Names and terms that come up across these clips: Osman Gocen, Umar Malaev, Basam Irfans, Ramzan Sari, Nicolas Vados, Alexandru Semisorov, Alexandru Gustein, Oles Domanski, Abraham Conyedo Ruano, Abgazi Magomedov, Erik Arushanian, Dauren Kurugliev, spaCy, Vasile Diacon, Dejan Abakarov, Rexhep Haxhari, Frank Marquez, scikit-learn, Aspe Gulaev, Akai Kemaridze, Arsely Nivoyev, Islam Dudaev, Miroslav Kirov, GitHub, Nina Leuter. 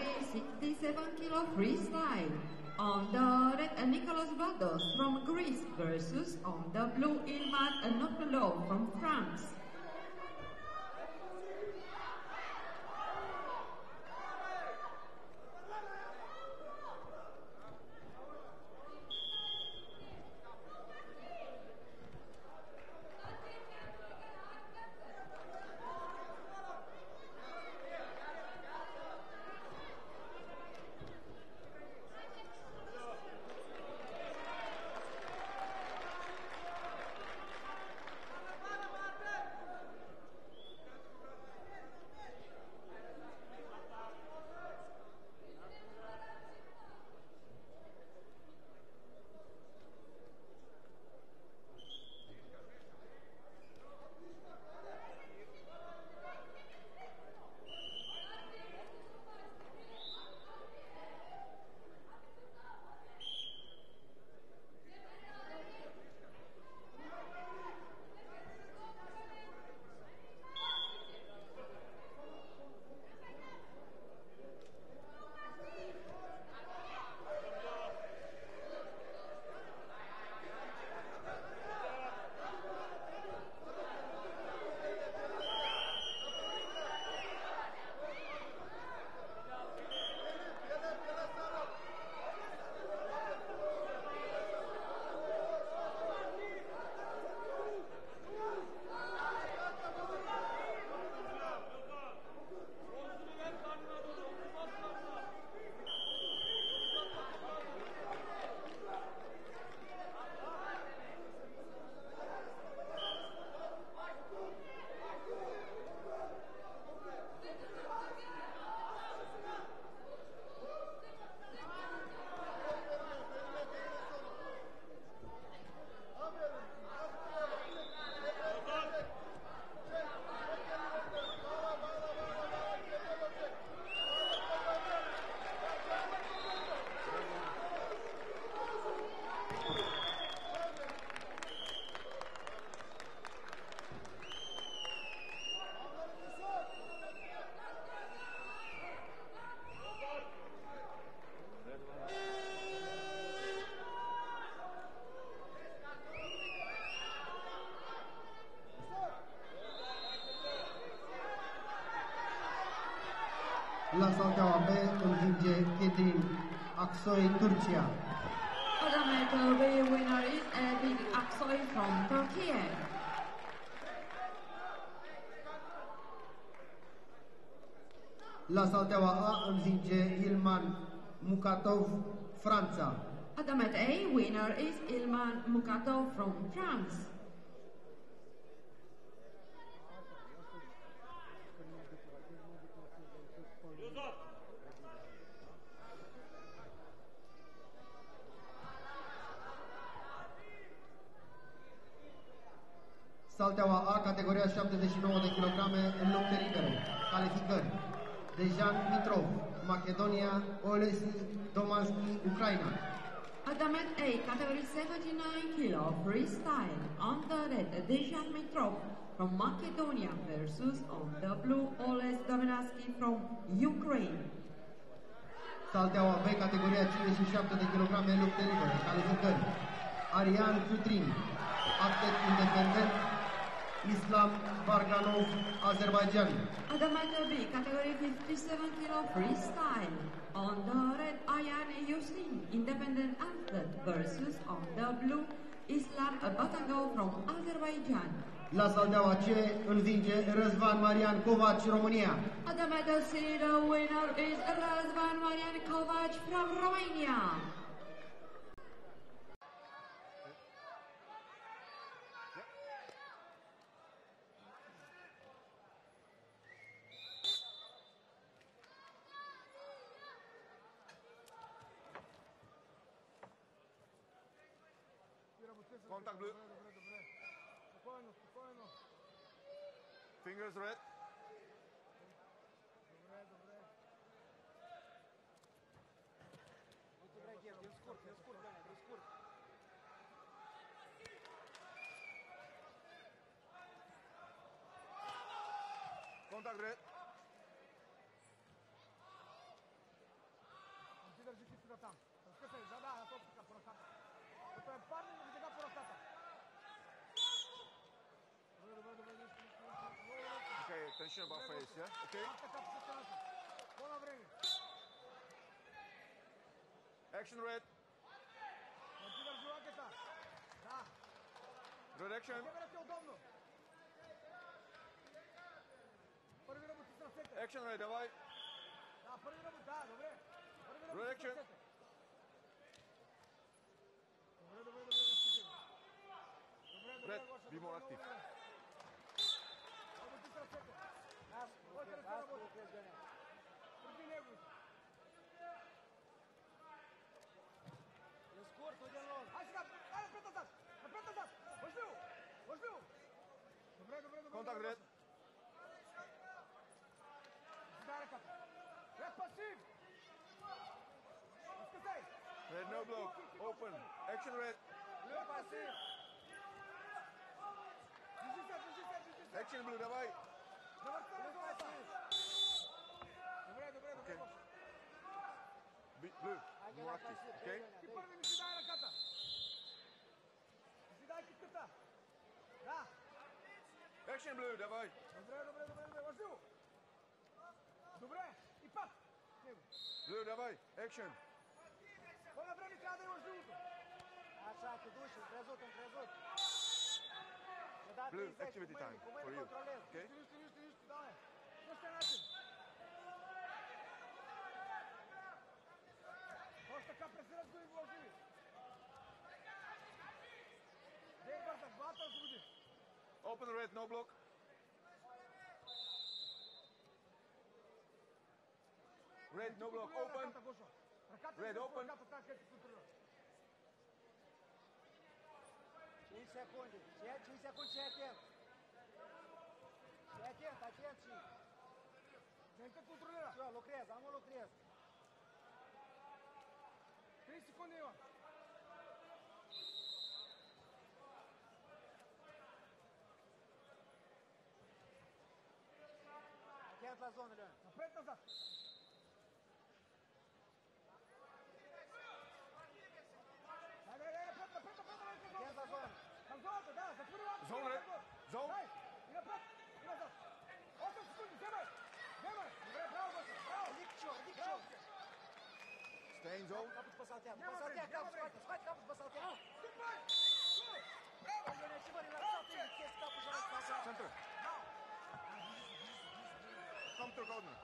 category 67 kg freestyle. On the red, Nicolas Vados from Greece versus on the blue, Ilman Mukatov from France. Aksoy, Turkey. The winner is Erik Aksoy from Turkey. La salteaua A învinge Ilman Mukatov, Franța. Adamet A winner is Ilman Mukatov from France. Salteaua A, categoria 79 de kg în lupte libere. Calificări: Dejan Mitrov, Macedonia, Oles Domanski, Ucraina. Adamet A, category 79 kg, freestyle. On the red, Dejan Mitrov from Macedonia versus on the blue, Oles Domanski from Ukraine. Salteaua B, categoria 57 de kg în lupte libere. Calificări: Arian Kutrin, atlet independent, Islam Barganov, Azerbaijan. Adamato B, category 57 kg freestyle. On the red, Ayan Yusin, independent athlete, versus on the blue, Islam Batagov from Azerbaijan. La salteaua C învinge Razvan Marian Kovacs, România. Adamato C, the winner is Razvan Marian Kovacs from Romania. Contact blue. Fingers red. Contact red. Okay, attention about face, yeah? Okay. Action red. Red action. Action red, давай. Red action. Red, be more active. Contact red. Red no block. Open. Action red. Action blue, давай. Okay. Blue, more active, okay? Action blue, давай. Blue, давай, action. Blue, activity time for you, okay? Open the red, no block. Red, no block, open. Red, open. 5 секунд. 5 секунд, чай отец. Чай отец, отец, чай. Зенка контролера. Все, Лукрес, амо Лукрес. 3 секунды, Иван. Отец Лазон, Леон. Напред назад. Zone red. Zone. Stay in zone. Center. Come to corner.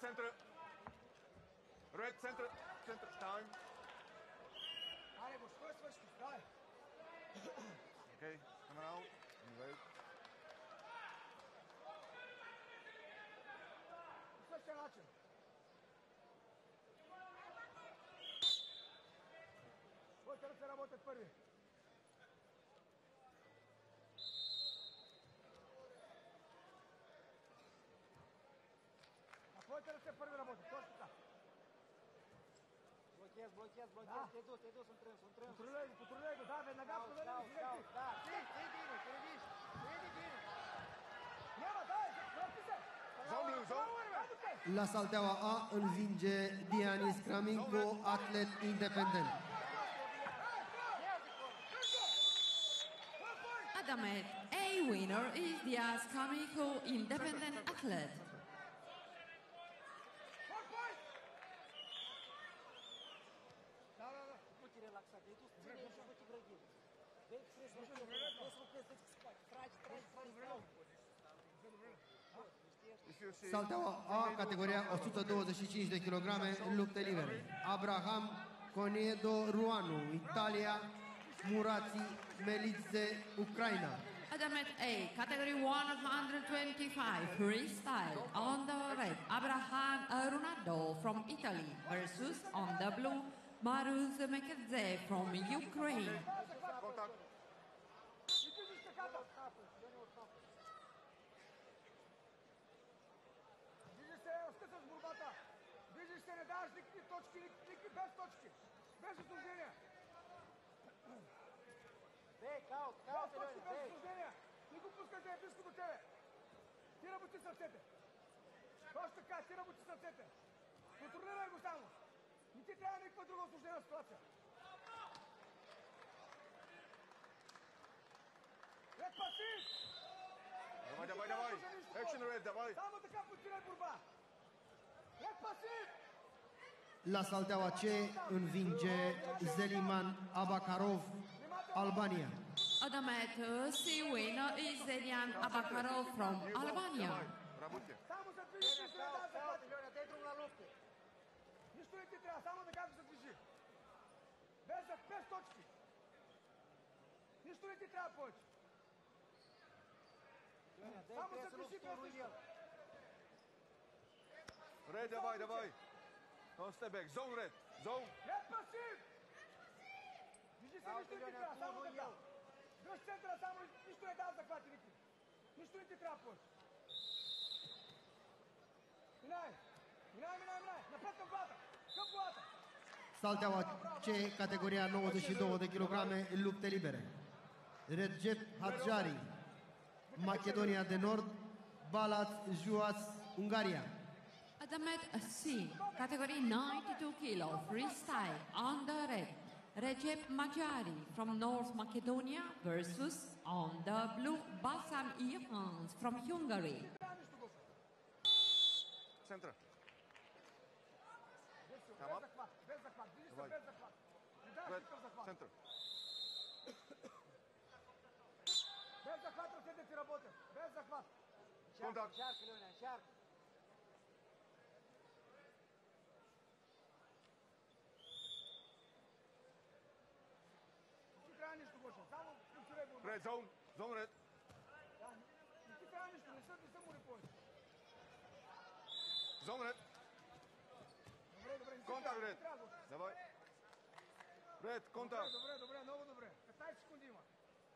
Center, red center, center time. Okay, come out and wait. La Salteaua A învinge Dianis Cramincu, atlet independent. Adamet A winner is Dianis Cramincu, independent athlete. Salteaua A, categoria 125 de kilograme, lupte libere. Abraham Conyedo Ruano, Italia, Murazi Melitze, Ucraina. Adamet A, category 1 of 125, freestyle, on the red, Abraham Ruano, Darius Mekadze from Ukraine. Давай, давай, action red, давай. La Salteaua C învinge Zelimkhan Abakarov, Albania. The match see winner is Dejan Abakarov from Albania. Red, давай, давай. No step back, zone red, zone. Red passive. Вижи се, нищо не ти трябва, само да дам. Дръж центъра, само нищо не дава за хвати, Ники. Нищо не ти трябва повече. Минай, минай, минай, минай. Напред към главата, към главата. Салтева C, категория 92 килограми, лупте либере. Rexhep Haxhari, Macedonia de Nord, Balac, Juas, Ungaria. Adamet C, category 92 kilo, freestyle, on the red. Rexhep Haxhari from North Macedonia versus on the blue, Basam Irfans from Hungary. Center. Come up. Center. Contact. Red zone, zone red. Zone red. Contact red. Давай. Red, contact. Добре, добре, много добре. 15 секунди има.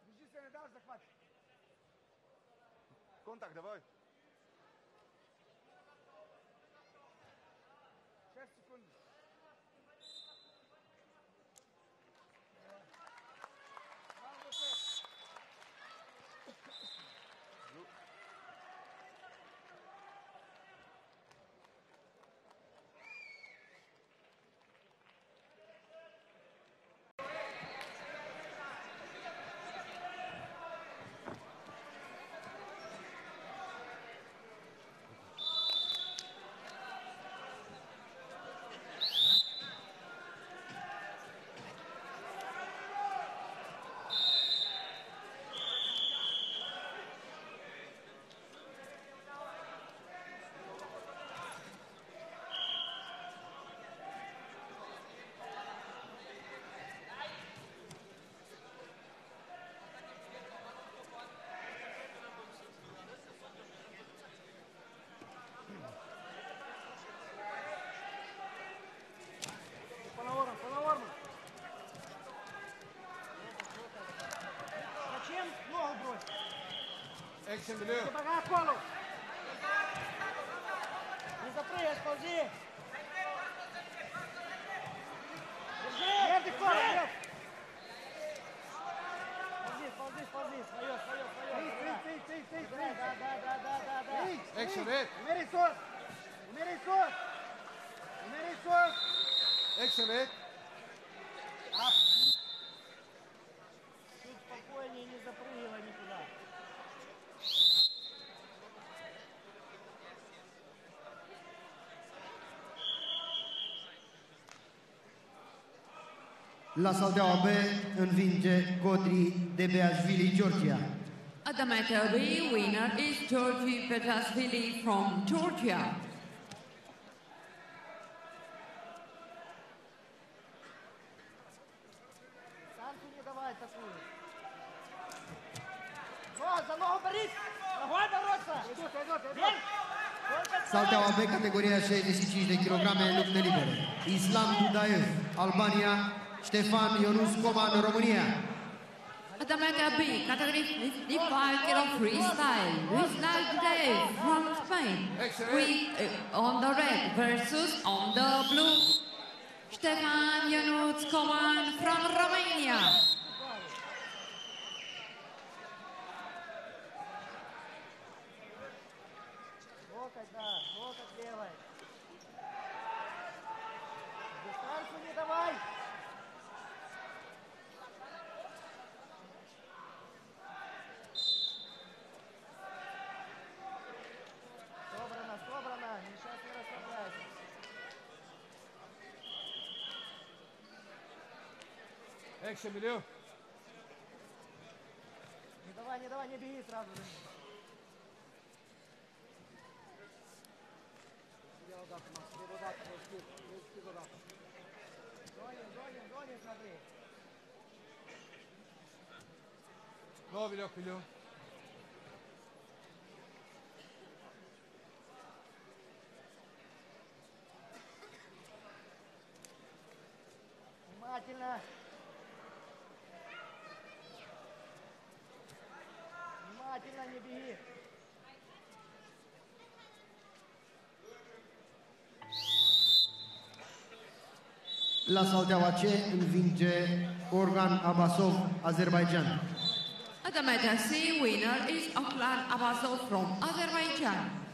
Вижи се, не даваш да хвати. Контакт, давай. 6 секунди. Action, Bileu. Devagar, colo. Não desaprias, pauzinho. Verde, colo, Bileu. Pauzinho, pauzinho, pauzinho. Saiu, saiu, saiu. Tem. Dá. Action, red. Mereçoso. Action, red. La Salteaua B învinge Georgi Debeasvili, Georgia. The match winner is Georgi Debeasvili from Georgia. Идут, идут, идут. Salteaua B, categoria 65 de kilograme, lupte libere. Islam Dudaev, Albania, Stefan Ionut Coman, România. Categoria B, category 55 kilo freestyle. Islam Dudaev from Spain. On the red versus on the blue. Stefan Ionut Coman from Romania. Экшен, Милю. Не давай, не беги сразу же. Зони, смотри. Ну, Милю, Милю. Внимательно. Не беги. La Salteaua C învinge Orkhan Abasov, Azerbaijan. The Meta C winner is Orkhan Abasov from Azerbaijan.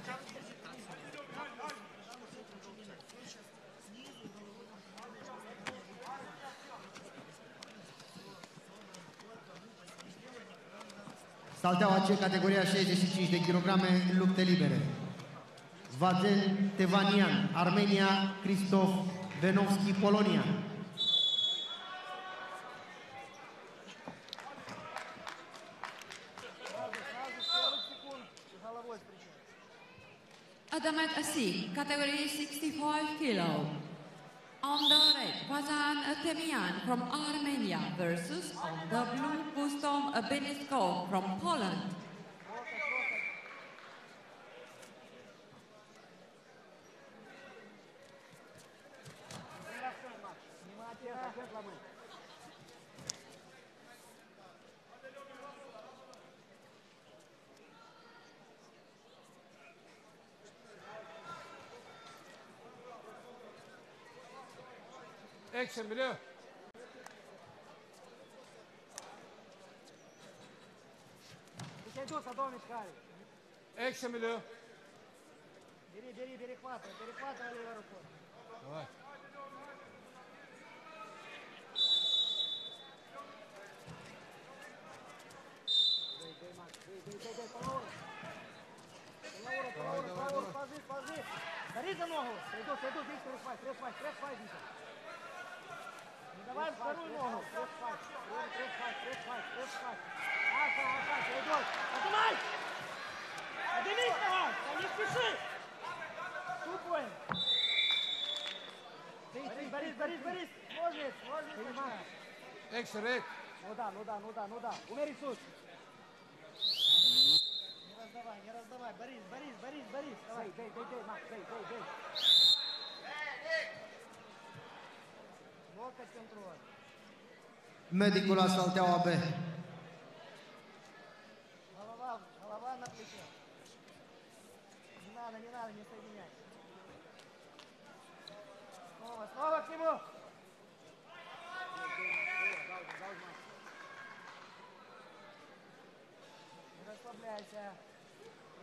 Salteaua C, categoria 65 de kilograme, lupte libere. Vazel Tevanian, Armenia, Kristof Benovski, Polonia. Adamet Asi, category 65 kilo. On the red, Vazan Temian from Armenia versus on the blue, Gustom Benisko from Poland. Action, Milo. Action, Milo. Бери, перехватывай левой рукой. Давай. Дай, Палаура. Палаура, положи. Дари за ногу. Сойду, здесь трехвай, Витя. Давай вторую ногу. Трехвать. Ага, идет. Поднимай! Поднимись давай! Не спеши! Тупой! Борис! Можно? Понимаешь? Экшерек! Ну да. Умери суд! Не раздавай. Борис! Давай, дай, Макс. Medicul la Salteaua B. Голова на плече. Не надо, не соединять. Снова к нему. Не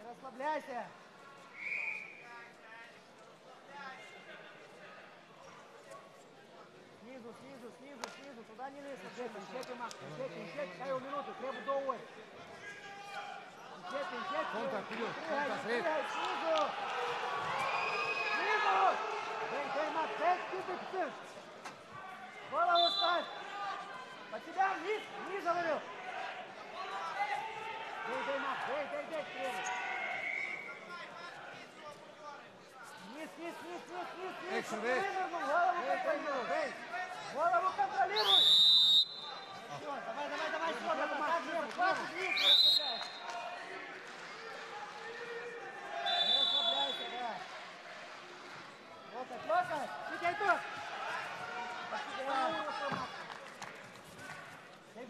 расслабляйся. Снизу, туда не лезь. Ищите, дай минуту, требуй до ой. Ищите. Контакт, вперед. Снизу! Дай, Макс, голову ставь. По тебя вниз говорю. Дай, Макс, требуй. Вниз. Голову контролируй! Все, давай, Не расслабляйся,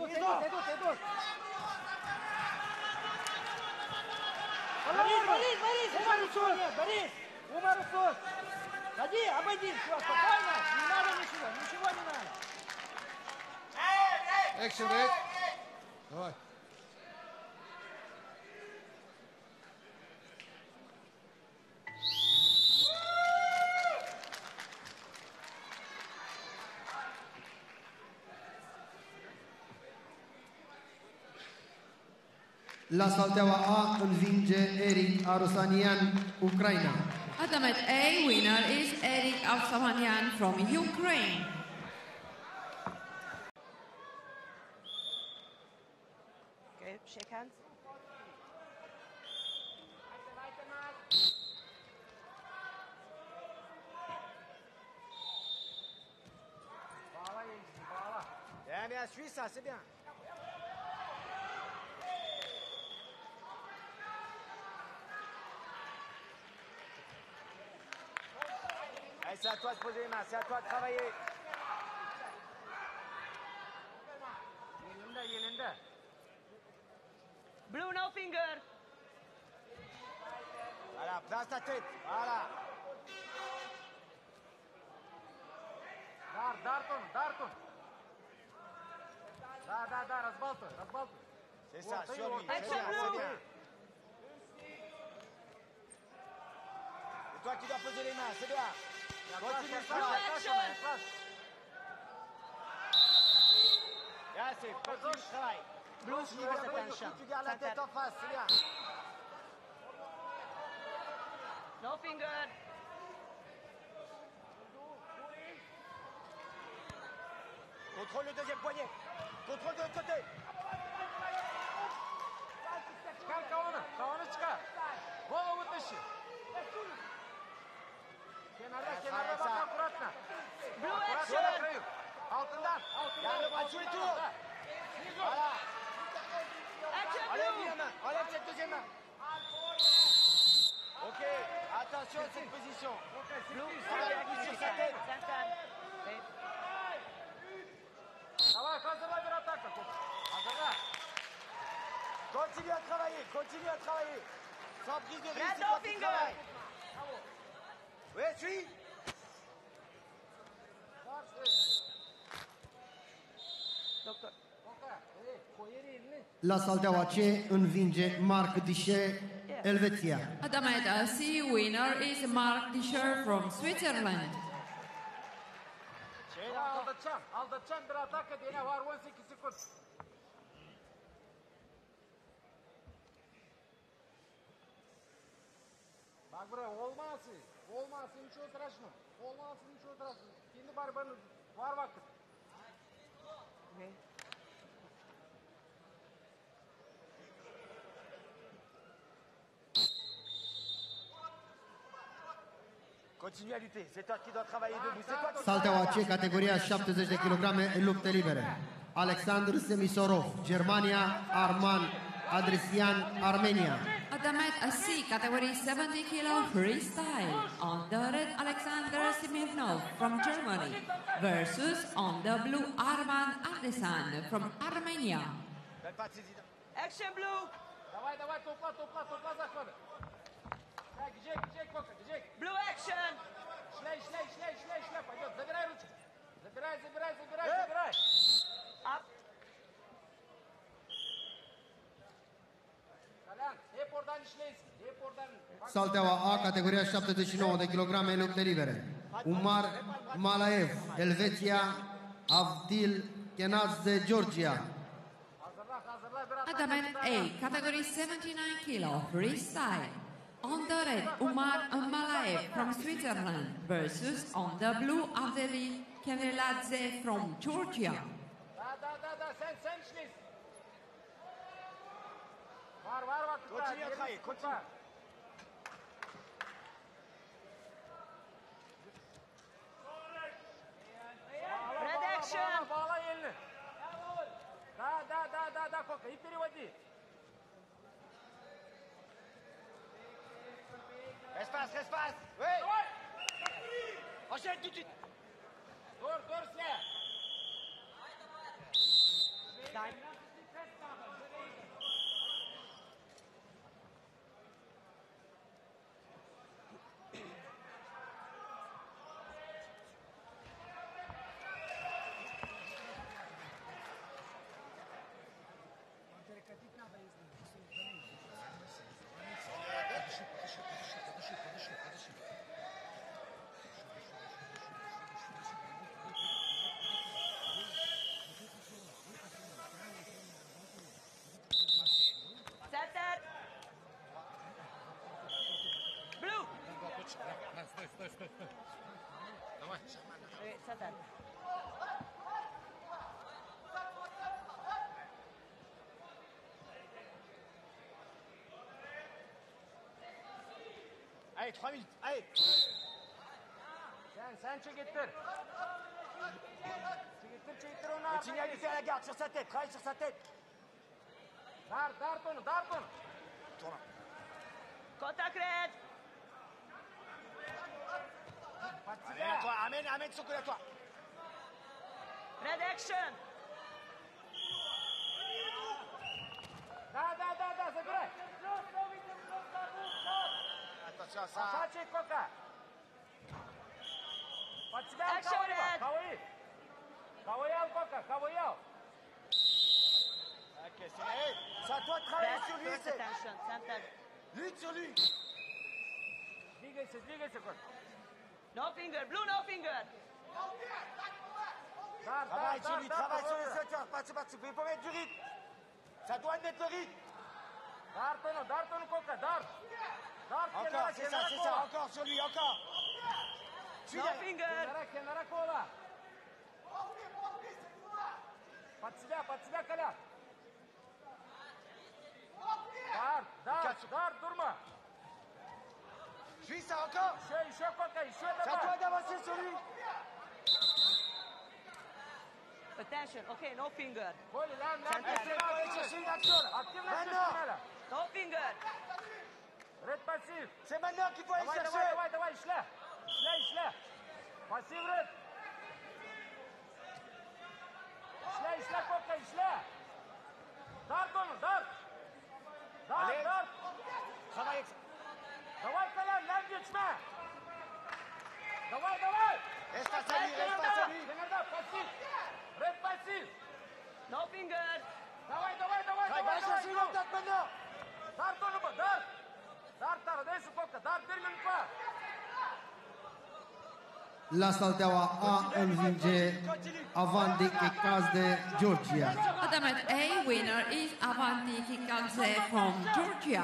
Борис! Умар усос! Ходи, обойди, все, спокойно! Не надо ничего, ничего не надо! Экшн, Рейд! Давай! La Salteaua A învinge Erik Arushanian, Ucraina. Ultimate A winner is Erik Arushanian from Ukraine. Okay, shake hands. Yeah, mais suis ça, c'est bien. C'est à toi de poser les mains, c'est à toi de travailler. Blue no finger. Voilà, place ta tête, voilà. Dar, Darton, Darton. Dar, Dar, Dar, Asbalton, Asbalton. C'est ça, sur lui, c'est bien, c'est bien. C'est toi qui dois poser les mains, c'est bien. No finger. Contrôle le deuxième poignet. Contrôle de l'autre côté. Kenarda, kenarda bak akuratla. Blue action. Altından. Yardım açıyor tu. Hala. Alev yana. Alev çekti cema. Okay. Attention cette position. Blue. Давай, hazırla bir atak. Hazırla. Continue à travailler. Continue à travailler. Sans prise de risque. Oui, suis. La Salteaua C învinge Marc Disher, Elveția. Adamant C winner is Marc Disher from Switzerland. Aldatacağım, aldatacağım bir atak edene var 18 sekund. Bak buraya olmazsın. Olmazsın hiç oturasın. Olmazsın hiç oturasın. Şimdi barbanın var vakit. Ne? Continue à lutter. C'est toi qui dois travailler debout. Salteaua C, categoria 70 de kilograme, lupte libere. Aleksandr Semisorov, Germania. Arman Andreasyan, Armenia. Adamant C, category 70 kilo freestyle, on the red Aleksandr Smirnov from Germany versus on the blue Arman Andreasyan from Armenia. Action blue! Давай, давай, топла, топла, топла захода. Так, Джек, Джек, Кока, Джек. Blue action! Шляй, шляй, шляй, шляй, шляй, пойдет, забирай ручки. Забирай, забирай, забирай, забирай. Up. Salteaua A, categoria 79 de kilograme, lupte libere. Umar Malaev, Elveția. Avdil Kenadze, Georgia. Adamant A, category 79 kilo, freestyle. On the red, Umar Malaev from Switzerland versus on the blue, Avdil Kenadze from Georgia. Var var var. Continue à travailler, continue. Red action. Bağla elini. Da da da da da Koka, ip переводи. Espace, espace. Oui. Enchaîne tout de suite. Dur, dur, silah. Time. Стой. Давай. Сатан. Hayır, 3 minutes, hayır. Sen çekettir. Çekettir onu. İçine güzel gel, çık satet, kay çık satet. Darp onu. Tamam. Kontak red. Amen, sokura toa. Red action. Da, sokura. Сачи, Кока! Под себя Алкавоева! Кавоев, Кока! C'est à toi de travailler sur lui, c'est... Lui, sur lui! Двигайся, Кока! No finger! Travaille sur lui! Parti! Vous pouvez mettre du rythme! Ça doit mettre le rythme! Dart, Кока, dart! Encore, c'est ça, encore sur lui, encore. Kenara kola. Под себя, Коля. Дар, durma. Juste encore. Еще, Кока, еще давай. C'est à toi d'avancer sur lui. Attention, okay, no finger. No finger. Red passif. C'est maintenant qu'il faut aller chercher. Давай, Ишля. Пассив, Red. Ишля, Кока, Ишля. Дарт. Давай, Колян, нам geçme. Давай. Reste à lui. Пассив. Red passif. No finger. Давай. Давай, Ишля, Кока, maintenant. Дарт. La Salteaua A învinge Avanti Kikaz de Georgia. Adamant A winner is Avanti Kikaz from Georgia.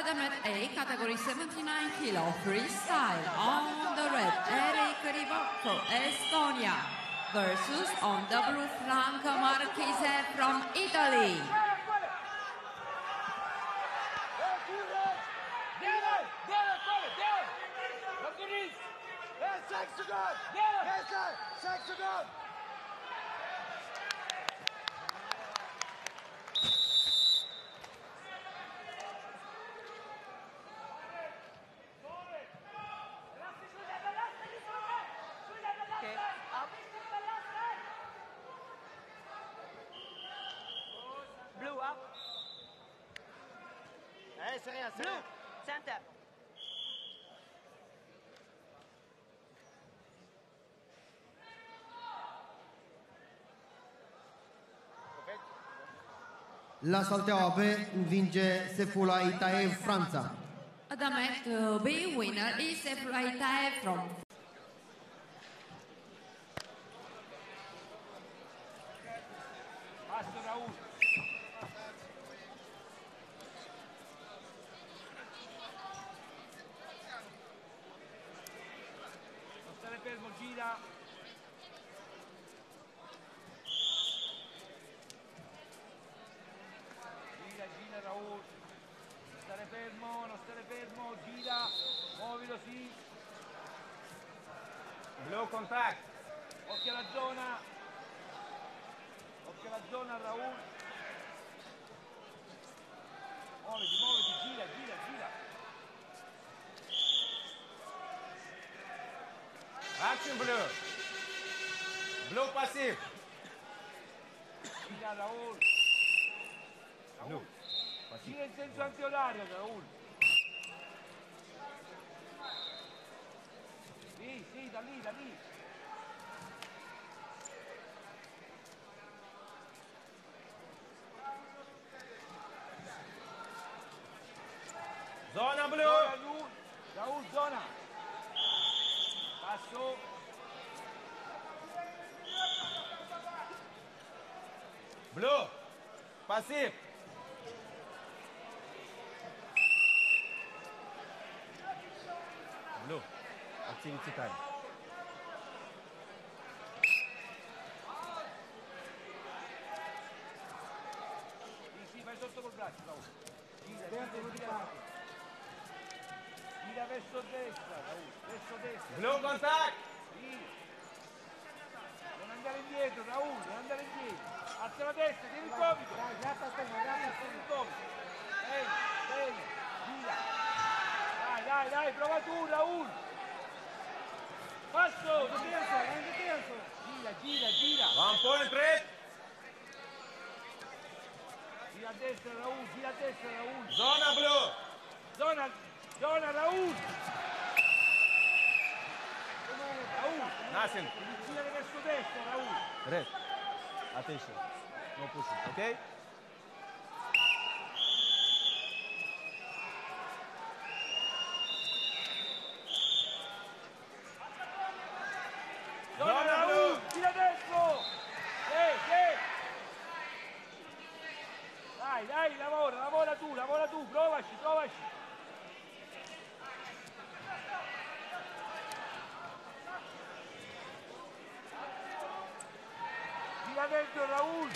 Adamant A, category 79 kilo, freestyle on the red. Eric Rainbow from Estonia versus on the blue Frank Marquez from Italy. Blue up. Blue. Center. La Salteaua B învinge Seyfulla Itaev, Franța. Adamant B winner is Seyfulla Itaev from Raúl. Sigue en senso antihorario, Raúl. Zona blu. Raúl Zona. Paso. Blue. Pasif. Blue. Activity time. Ici, vai sotto col braccio, Raúl. Gira verso destra, Raúl. Verso destra. Blue contact. Sì. Non andare indietro, Raúl, non andare indietro. Alza la destra, tieni il gomito. Grazie, il gomito. Bene, bene, gira. Dai, dai, dai, prova tu, Raúl. Passo, non penso. Gira. Va un po' in tre. Gira a destra, Raúl. Zona blu. Zona, Raúl. Nothing. Red. Attention. No pushing. Okay? Dai, lavora tu. Provaci. Dentro Raúl.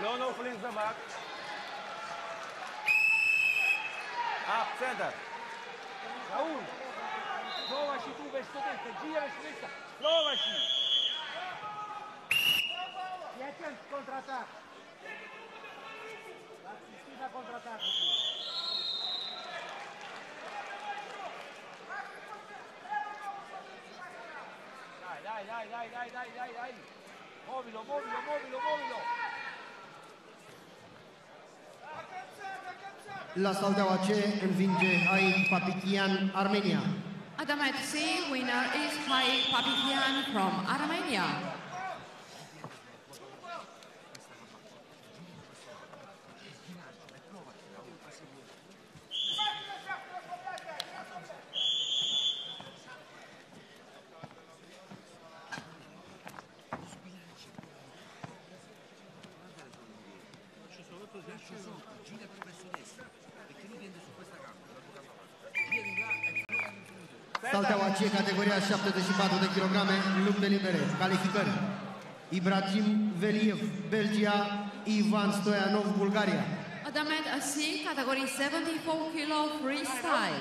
Blono flings the mark. Up center. Raúl. Provaci tu verso destra, gira verso destra. Provaci. Siete contrattacco. Assistita contrattacco. Dai. Movilo. La Saldawache învinge Hayk Papikyan, Armenia. Adamait C winner is Hayk Papikyan from Armenia. Salteaua C, categoria 74 de kilograme, lupte libere, calificări. Ibrahim Veliev, Belgia, Ivan Stoianov, Bulgaria. Adamet C, category 74 kilo freestyle.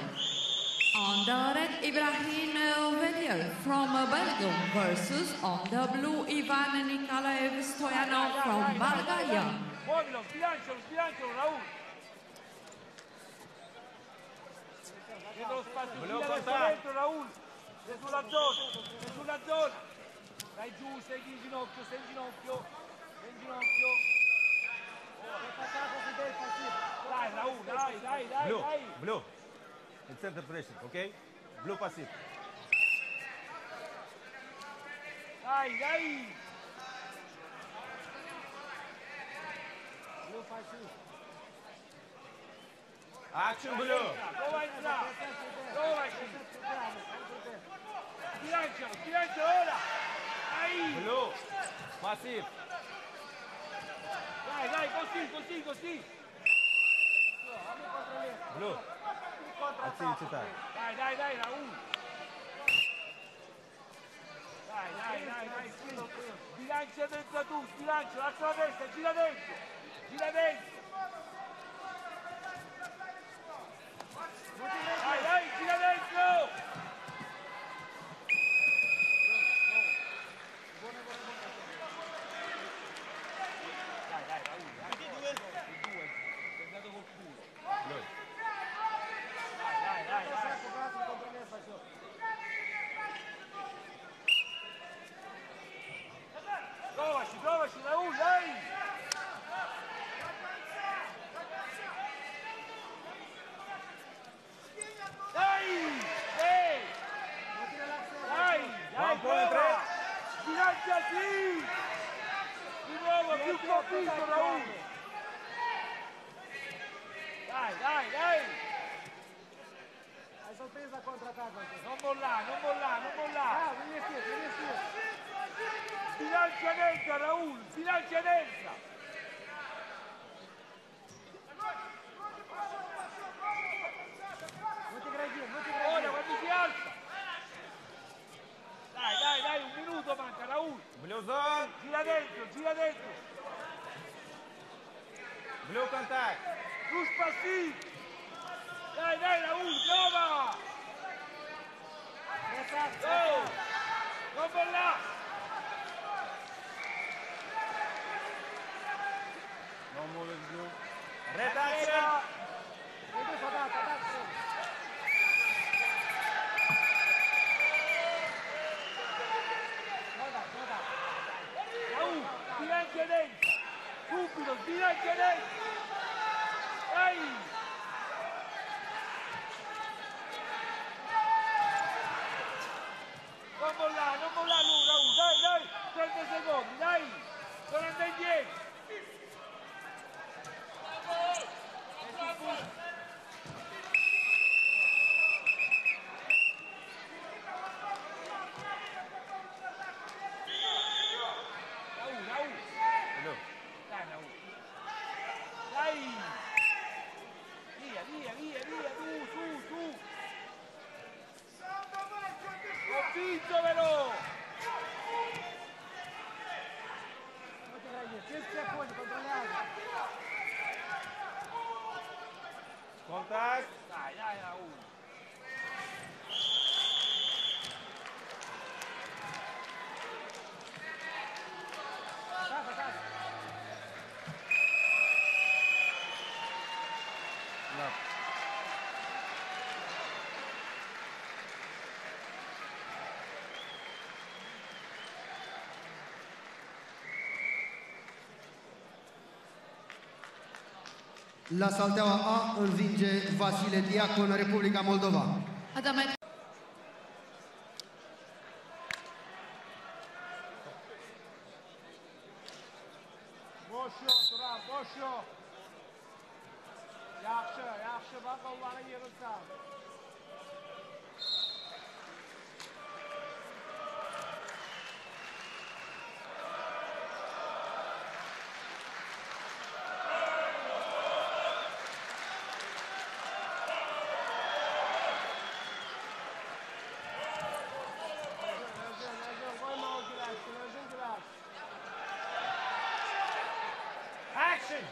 On the red, Ibrahim Veliev from Belgium versus on the blue, Ivan Nikolaev Stoianov from Bulgaria. Muovilo, sbilancialo, Raul. Dietro lo spazio, gira dentro Raul, sei sulla zona, dai giù, sei in ginocchio. Dai Raul, dai. Blue, in center pressure, ok? Blue passive. Dai. Blue passive. Action blu. Provaci. Bilancia ora. Dai. Blu. Massive. Dai, così. Blu. Attenzione. Dai, Raul. Dai. Bilancia dentro tu, bilancia, alza la destra, gira dentro. Dai, gira dentro! Dai, Raul. Il due. È andato col culo. Dai. Dai, dai, dai! Hai sorpresa contrattacco. Non mollare, non mollare, non mollare! Ah, vieni qui, vieni qui! Bilancia dentro, Raul! Bilancia dentro! Non ti gradire, non ti gradire! Ora, quando si alza! Dai, dai, dai, un minuto manca, Raul! Gira dentro, gira dentro! Blue contact! Plus passivo! Dai, dai, Raul, prova! Oh! Non mollare! Non muove più! Retaccia! Raul, bilancia dentro! Subito, bilancia dentro! Dai! Non mollare, non mollare lui, Raul, dai, dai, 30 secondi, dai! Non andare indietro! Raul, Raul! Hello. Dai, Raul! Dai! Via, via, via, tu, su, su! Convincovelo! Contact! Dai, dai, Raul! La Salteaua A învinge Vasile Diacon, Republica Moldova. Boşu, Turan, boşu. Yaxşı, yaxşı, bak onları yığırsan. Action!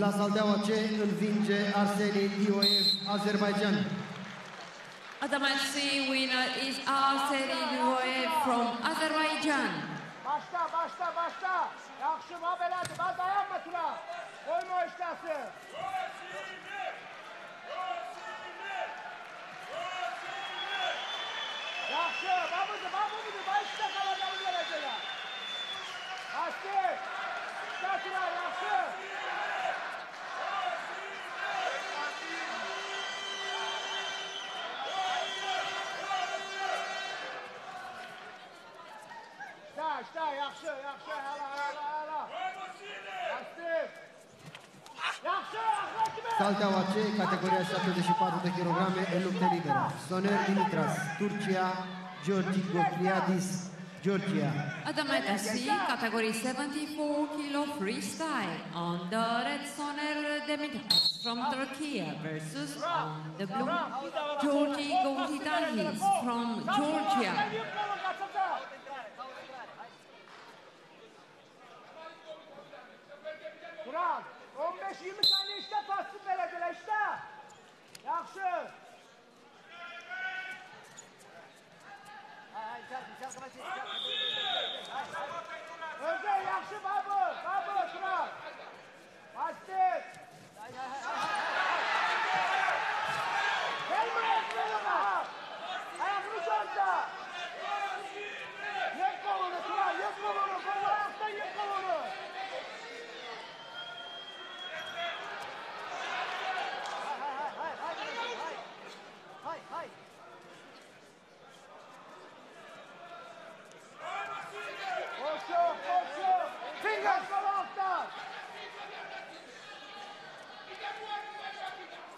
La Saldeaua C învinge Arsely Nivoyev, Azerbaijan. The match C winner is Arsely Nivoyev from Azerbaijan. Başla, başla, başla. Yakşı muhabbelendi. Ben dayanma tura. Koyma o iştahsı. Yakşı. Ben bunu ben işte kalacağım geleceğe. Yakşı. İştahsına yakşı. Yaxşı, yaxşı, yaxşı, hala, hala, hala. Astık. Yaxşı, axla kimi? Salteaua C, categoria 74 de kilograme, în luptă liberă. Soner Dimitras, Turcia, Georgi Debeasvili, Georgia. The medal C, category 74 kilo freestyle. On the red, Soner Dimitras from Turkey versus on the blue, Georgi Debeasvili from Georgia. Burak, 15-20 saniye işte bassın belediyeler işte. Yakşı. Özel yakşı babu, babu Burak. Bastık. Gelme ekmeğe bak. Ayakını çorta. Yıkma bunu Burak, yıkma bunu. Koca ayakta yıkma bunu.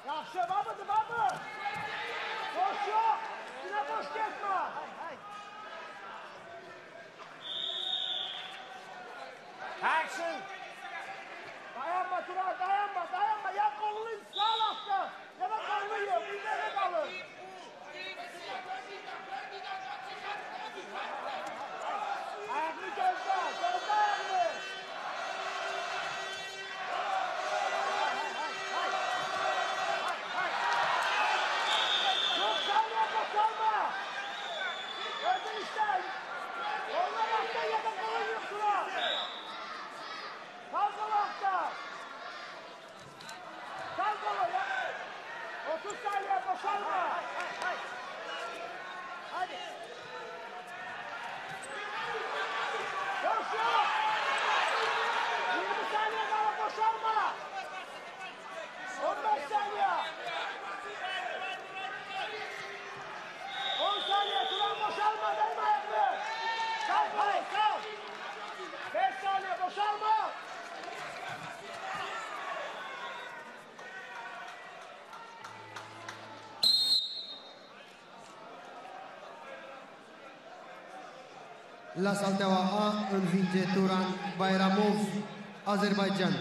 Yaxşı, babıdır, babı! Boş yok! Yine boş geçme! Action! Dayanma Turan, dayanma, dayanma! Yan kolunu sağ lafta! Ya da kolunu yiyor, bizlere kalır! Ayakını gözle, gözle ayakını! La Salteaua A învinge Turan Bayramov, Azerbaijan.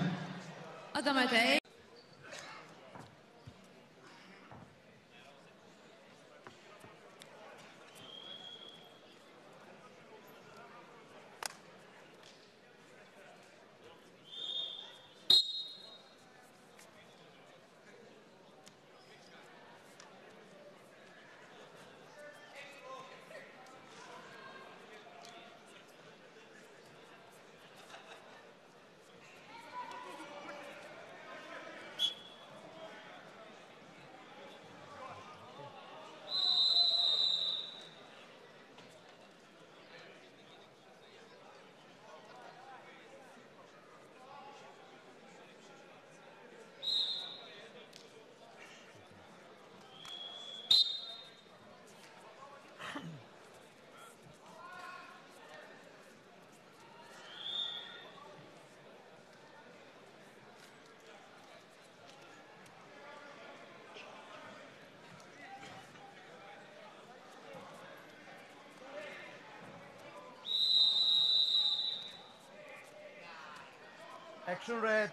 Action red.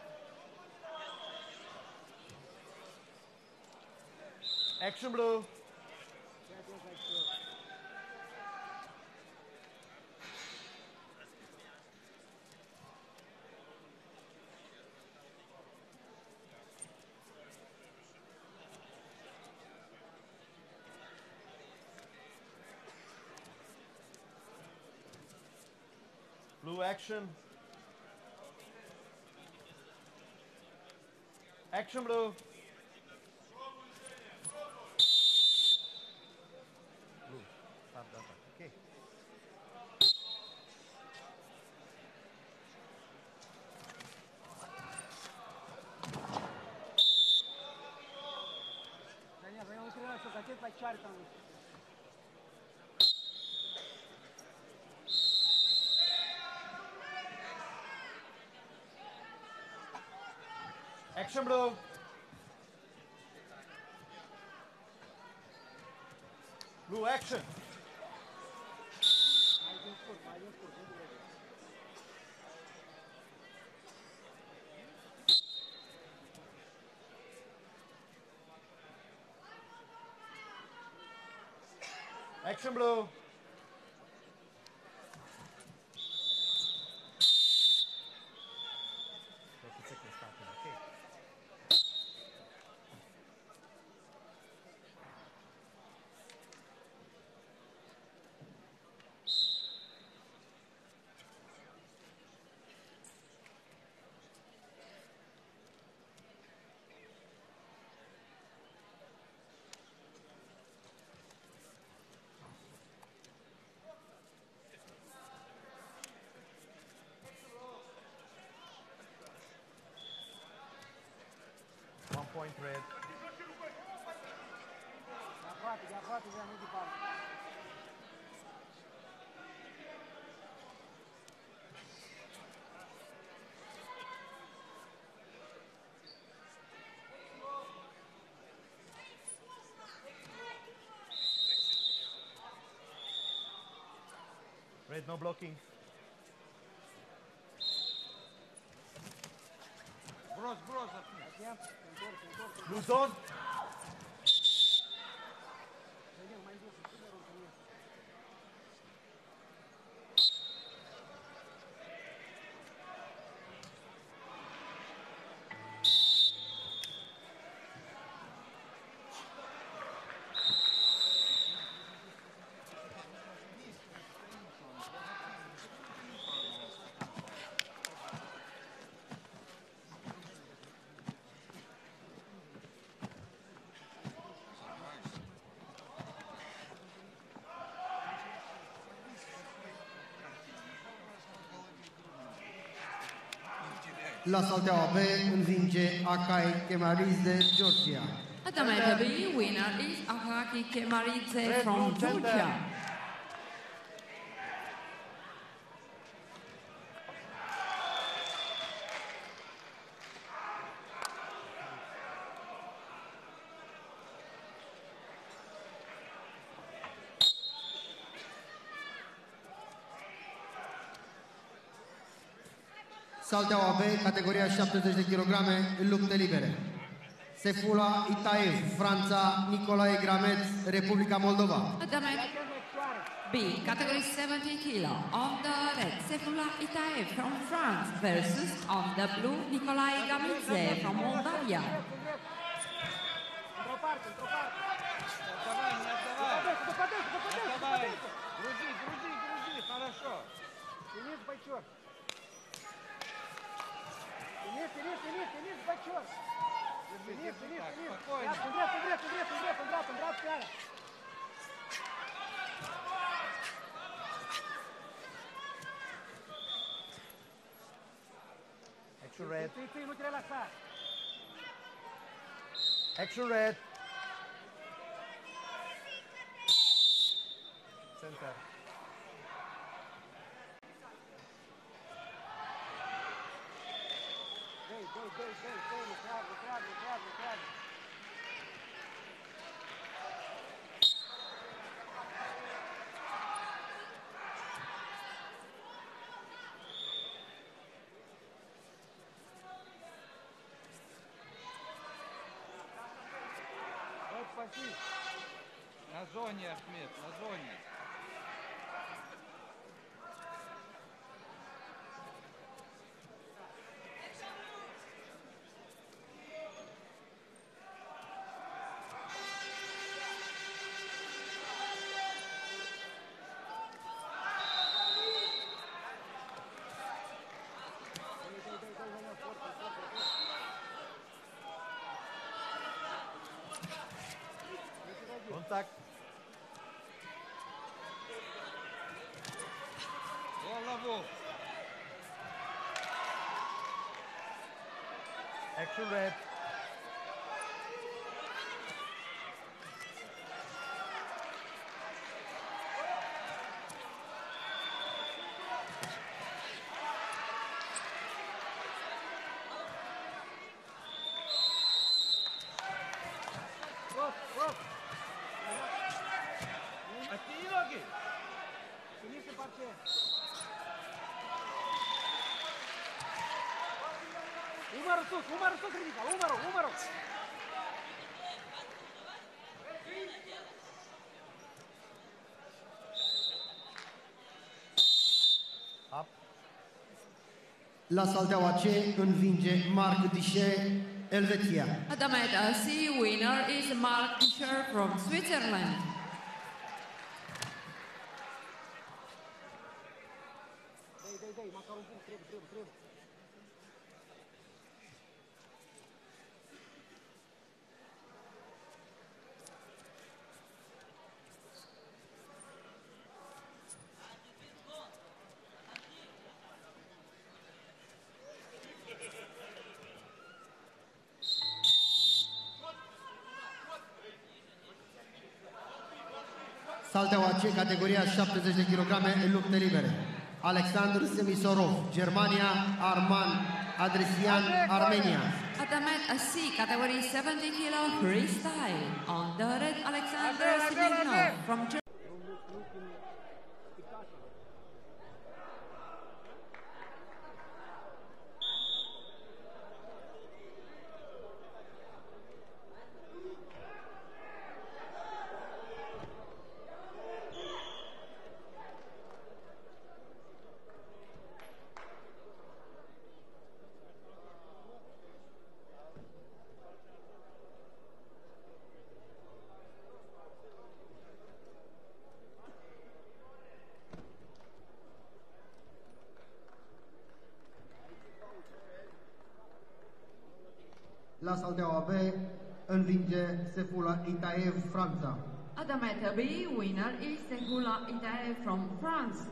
Action blue. Blue action. Action blue. Okay. Action blue. Blue action. Action blue. Point red. Red, no blocking. Брос. Blue zone. La saltea B învinge Akai Kemaridze, Georgia. At the matter B, winner is Akai Kemaridze from Georgia. Salteaua B, categoria 70 de kilograme, în lupte libere. Seyfulla Itaev, Franța, Nicolai Grahmez, Republica Moldova. B, category 70 kg, on the red, Seyfulla Itaev from France versus on the blue, Nicolai Grahmez from Moldavia. Тяни в бочок. Тяни. Удряп. Action red. Action red. Center. На зоне, Ахмед, на зоне. Контакт. Голову. Action red. La Salteaua C învinge Marc Disher, Elveția. The medal C winner is Marc Disher from Switzerland. Salteaua C, categoria 70 de kilograme în lupte libere. Alexandru Semisorov, Germania, Arman Andreasyan, Armenia. At the mat C, category 70 kilo freestyle. On the red, Alexandru Semisorov from Germany. La Salteaua B învinge Seyfulla Itaev, Franța. At the mat B, winner is Seyfulla Itaev from France.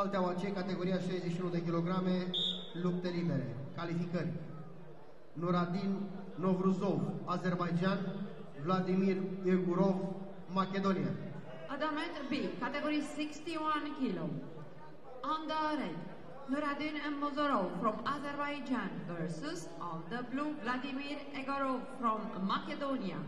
Salteaua C, categoria 61 de kilograme, lupte libere. Calificări: Nuradin Novruzov, Azerbaijan, Vladimir Egorov, Macedonia. Adamet B, category 61 kilo. On the red, Nuradin Mozorov from Azerbaijan versus on the blue, Vladimir Egorov from Macedonia.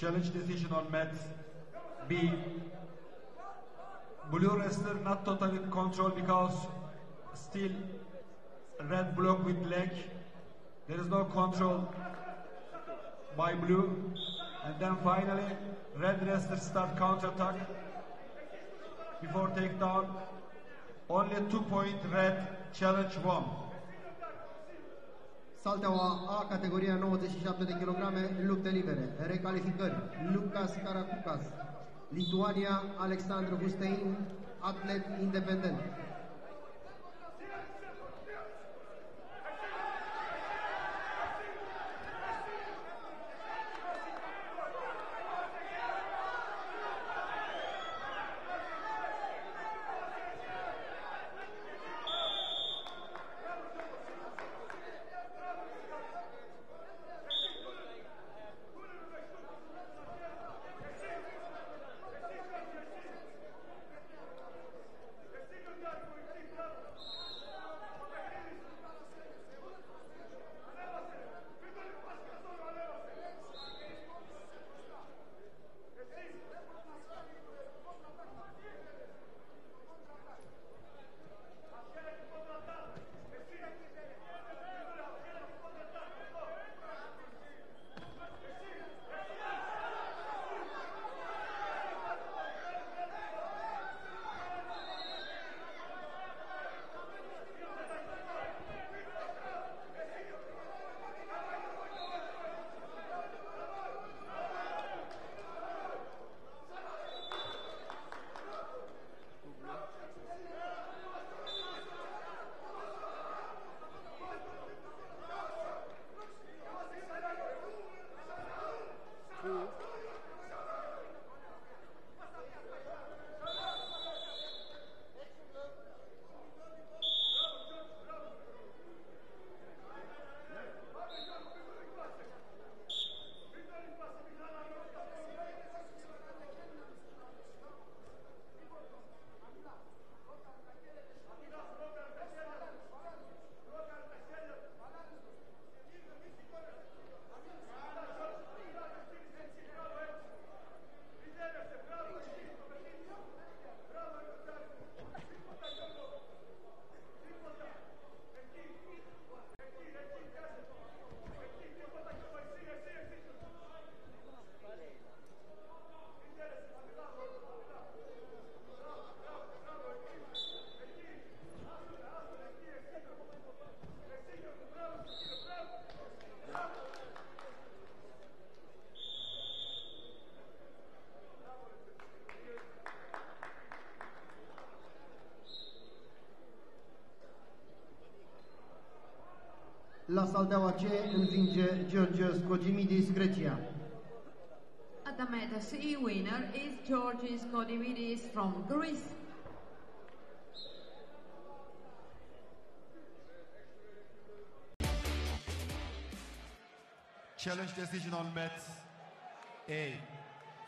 Challenge decision on mat B. Blue wrestler not totally in control because still red block with leg. There is no control by blue. And then finally red wrestler start counter attack before takedown. Only 2 point red, challenge one. Salteaua A, categoria 97 de kilograme, lupte libere. Recalificări: Lucas Karakukas, Lituania, Alexandru Gustein, atlet independent. La Salteaua C învinge Georgio Skodimidis, Grecia. At the medal C winner is Georgi Skodimidis from Greece. Challenge decision on mat A.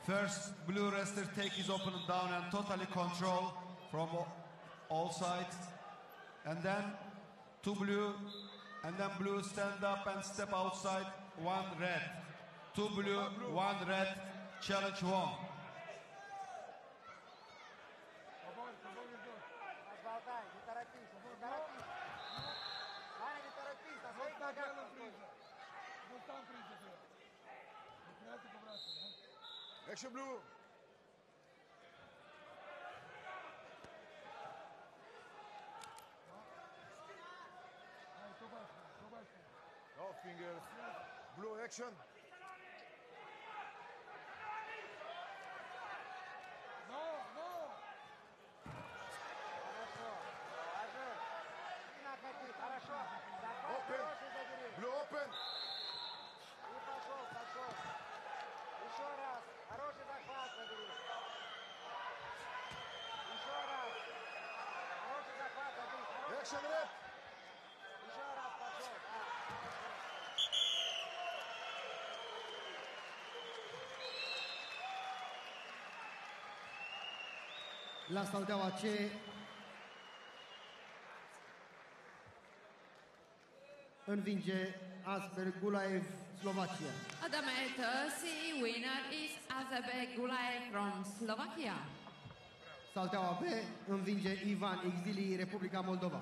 First, blue wrestler take his opponent down and totally control from all sides. And then, two blue. And then blue stand up and step outside, one red. Two blue, one red, challenge one. Extra blue. Fingers, blue action. No, no. Open. Blue open. Action red. La Salteaua C învinge Aspe Gulaev, Slovakia. The medalist winner is Aspe Gulaev from Slovakia. Salteaua B învinge Ivan Ichizli, Republica Moldova.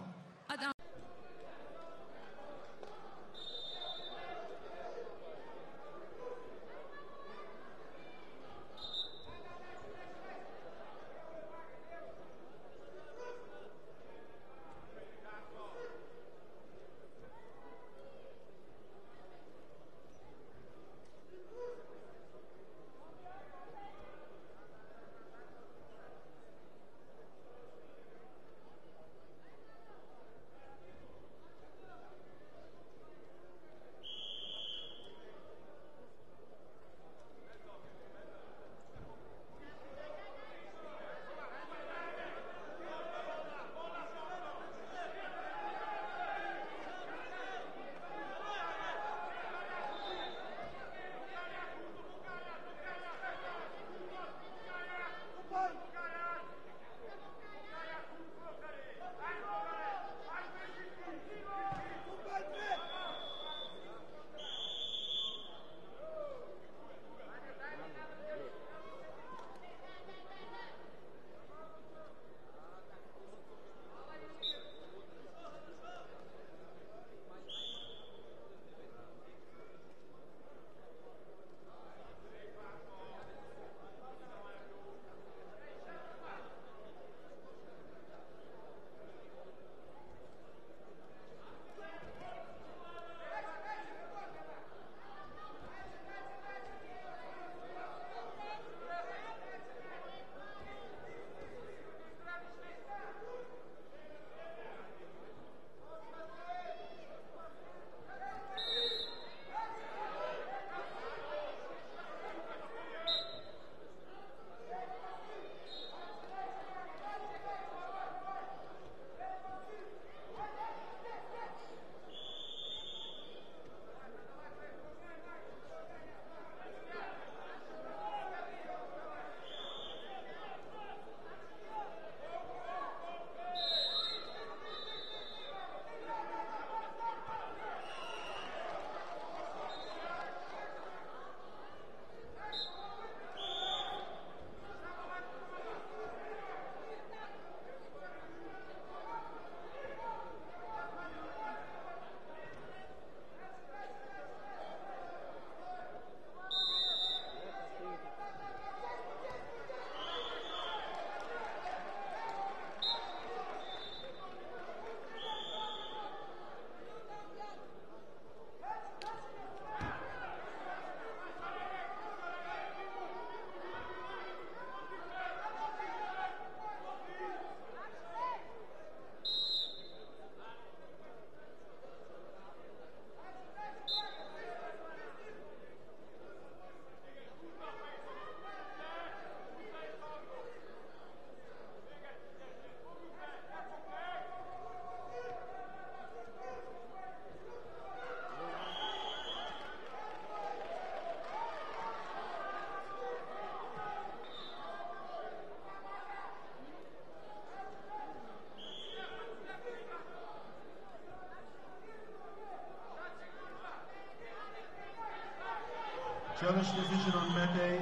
Challenge decision on Mayday.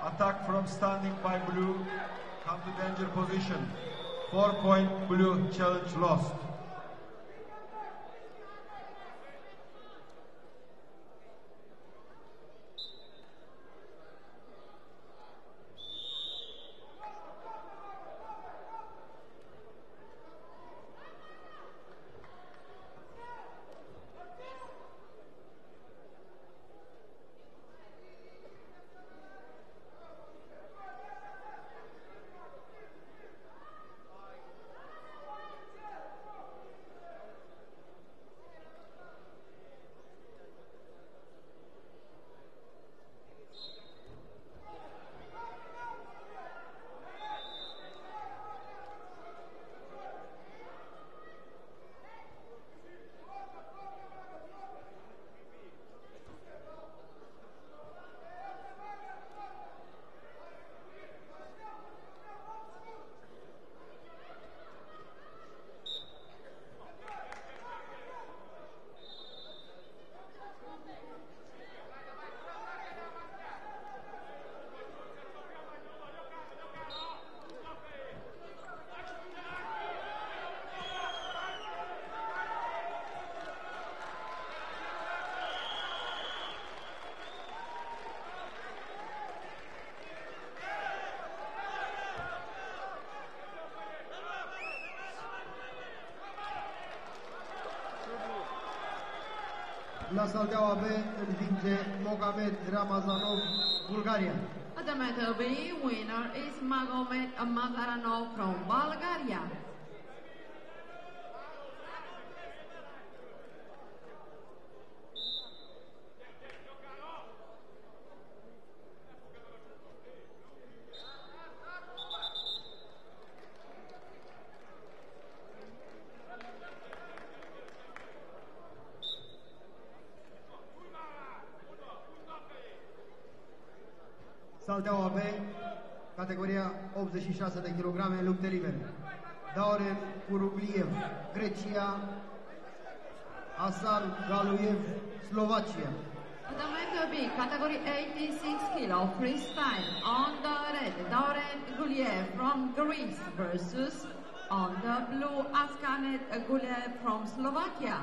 Attack from standing by blue. Come to danger position. 4 point blue, challenge lost. La Salgaua B învinge Magomed Ramazanov, Bulgaria. At the medal B, winner is Magomed Ramazanov from Bulgaria. Salteaua B, categoria 86 de kilograme, lupte libere. Dauren Kurubliev, Grecia. Asar Galuev, Slovacia. The medal B, category 86 kilo, freestyle. On the red, Dauren Guliev from Greece versus on the blue, Ascanet Gulaev from Slovakia.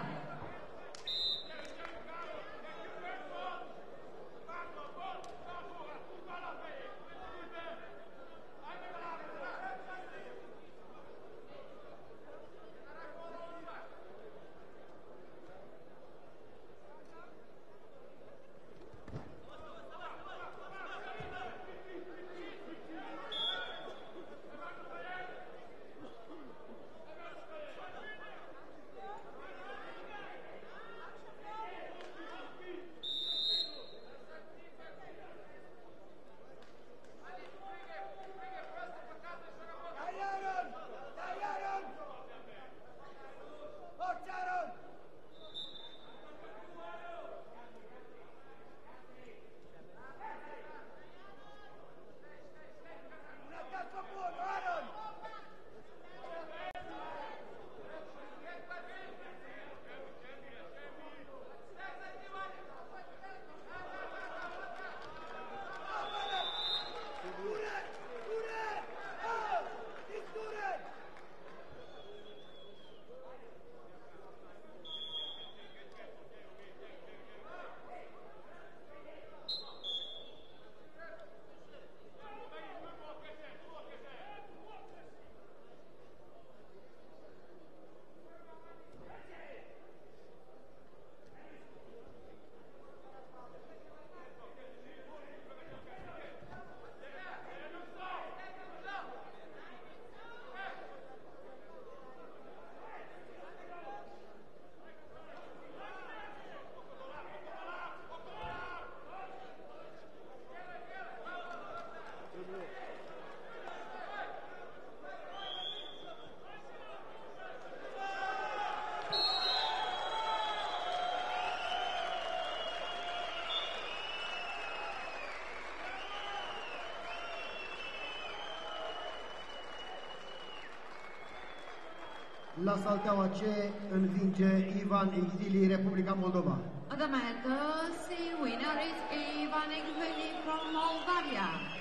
La Salteaua C învinge Ivan Ichizli, Republica Moldova. The medal C winner is Ivan Ichizli from Moldavia.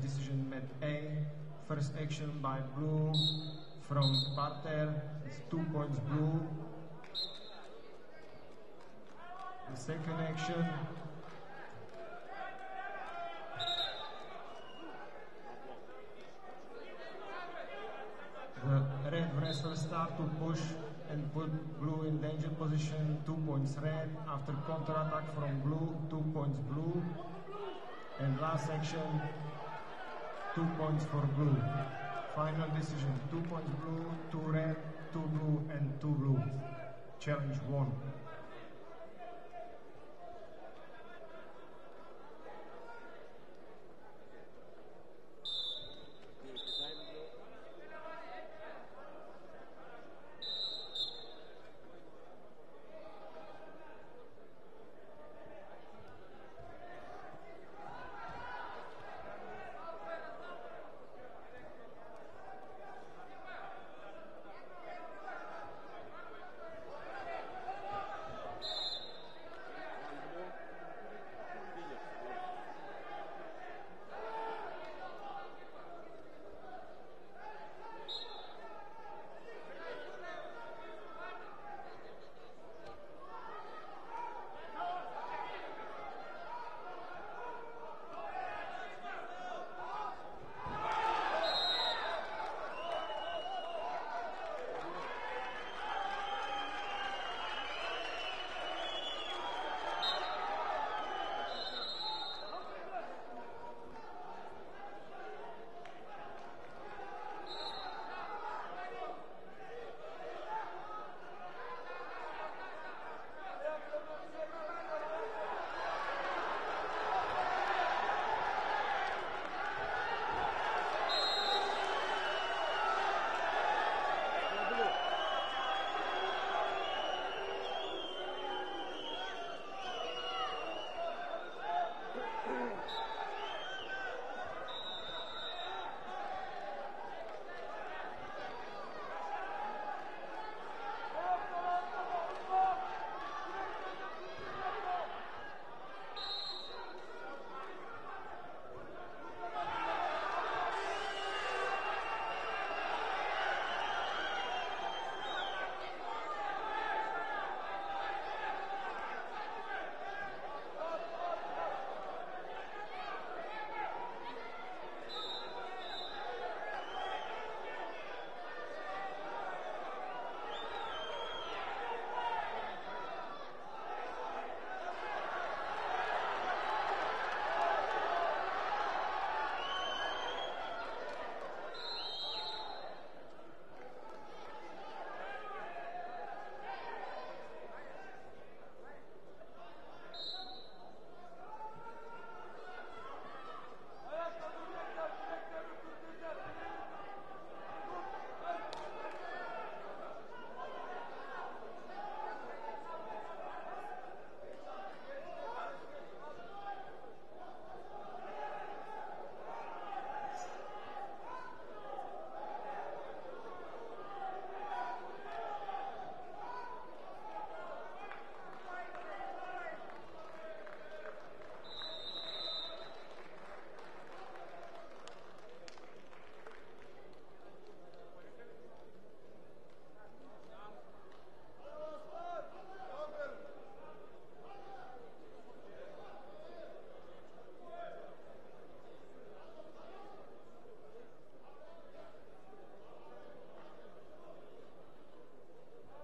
Decision met A, first action by blue from Parter, it's 2 points blue. The second action, the red wrestler start to push and put blue in danger position, 2 points red, after counter attack from blue, 2 points blue, and last action, 2 points for blue. Final decision, 2 points blue, 2 red, 2 blue, and 2 blue. Challenge won.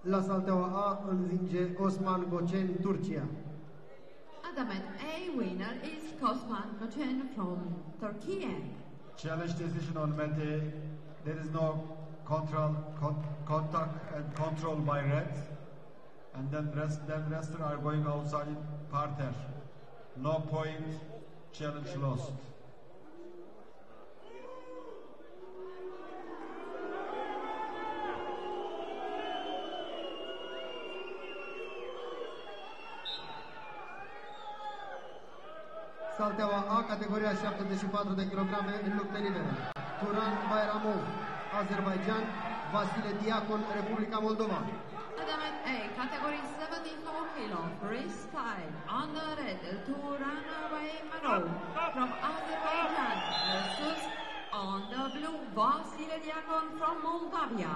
La Salteaua A învinge Osman Gocen, Turcia. Adamant A winner is Osman Gocen from Turkey. Challenge decision on mat A. There is no contact and control by red. And then wrestler are going outside parterre. No point, challenge lost. Salteaua A, categoria 74 de kilograme în luptă liberă. Turan Bayramov, Azerbaijan, Vasile Diacon, Republica Moldova. Adamant A, category 74 kilo, freestyle, on the red, Turan Bayramov, from Azerbaijan, versus on the blue, Vasile Diacon from Moldavia.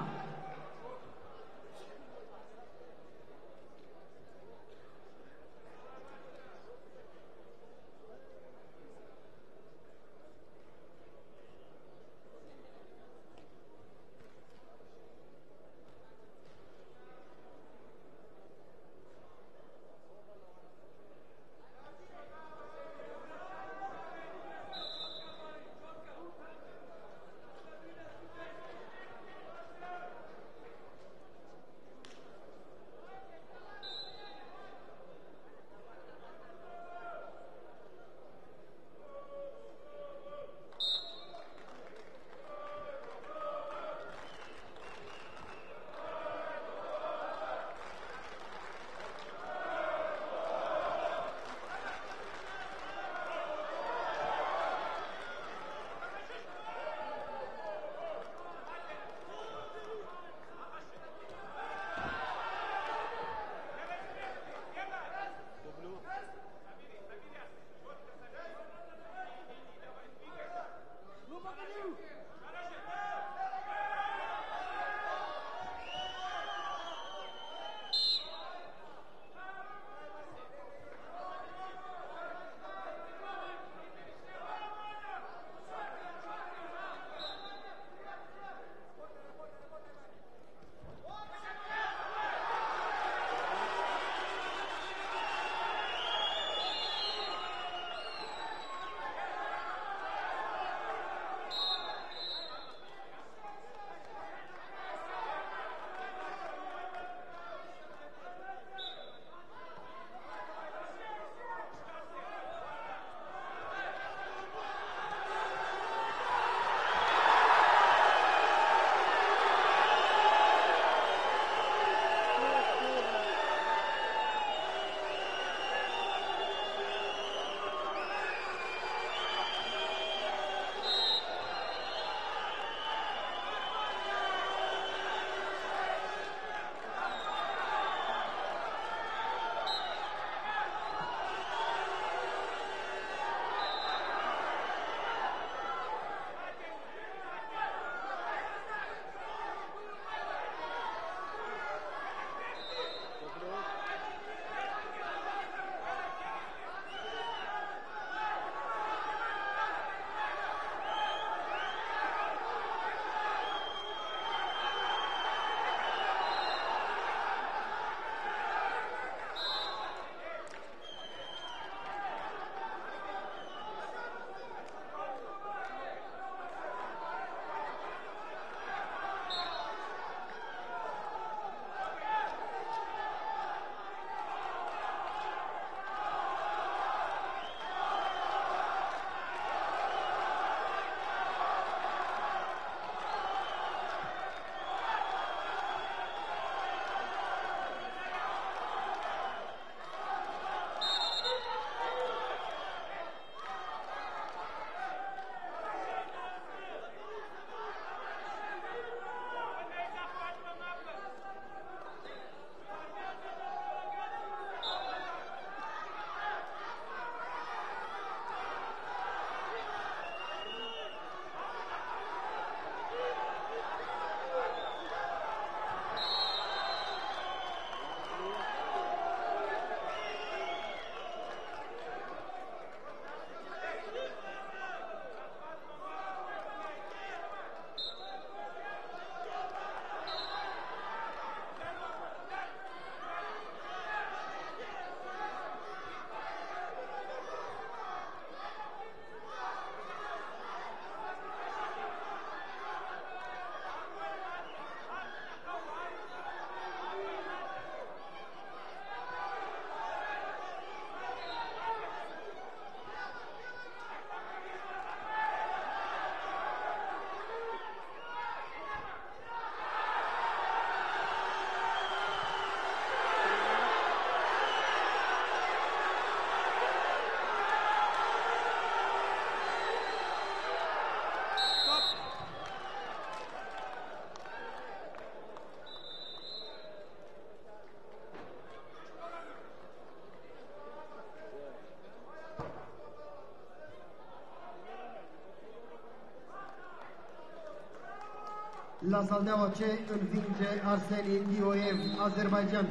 la Saldeaua C învinge Arsely Nivoyev, Azerbaijan.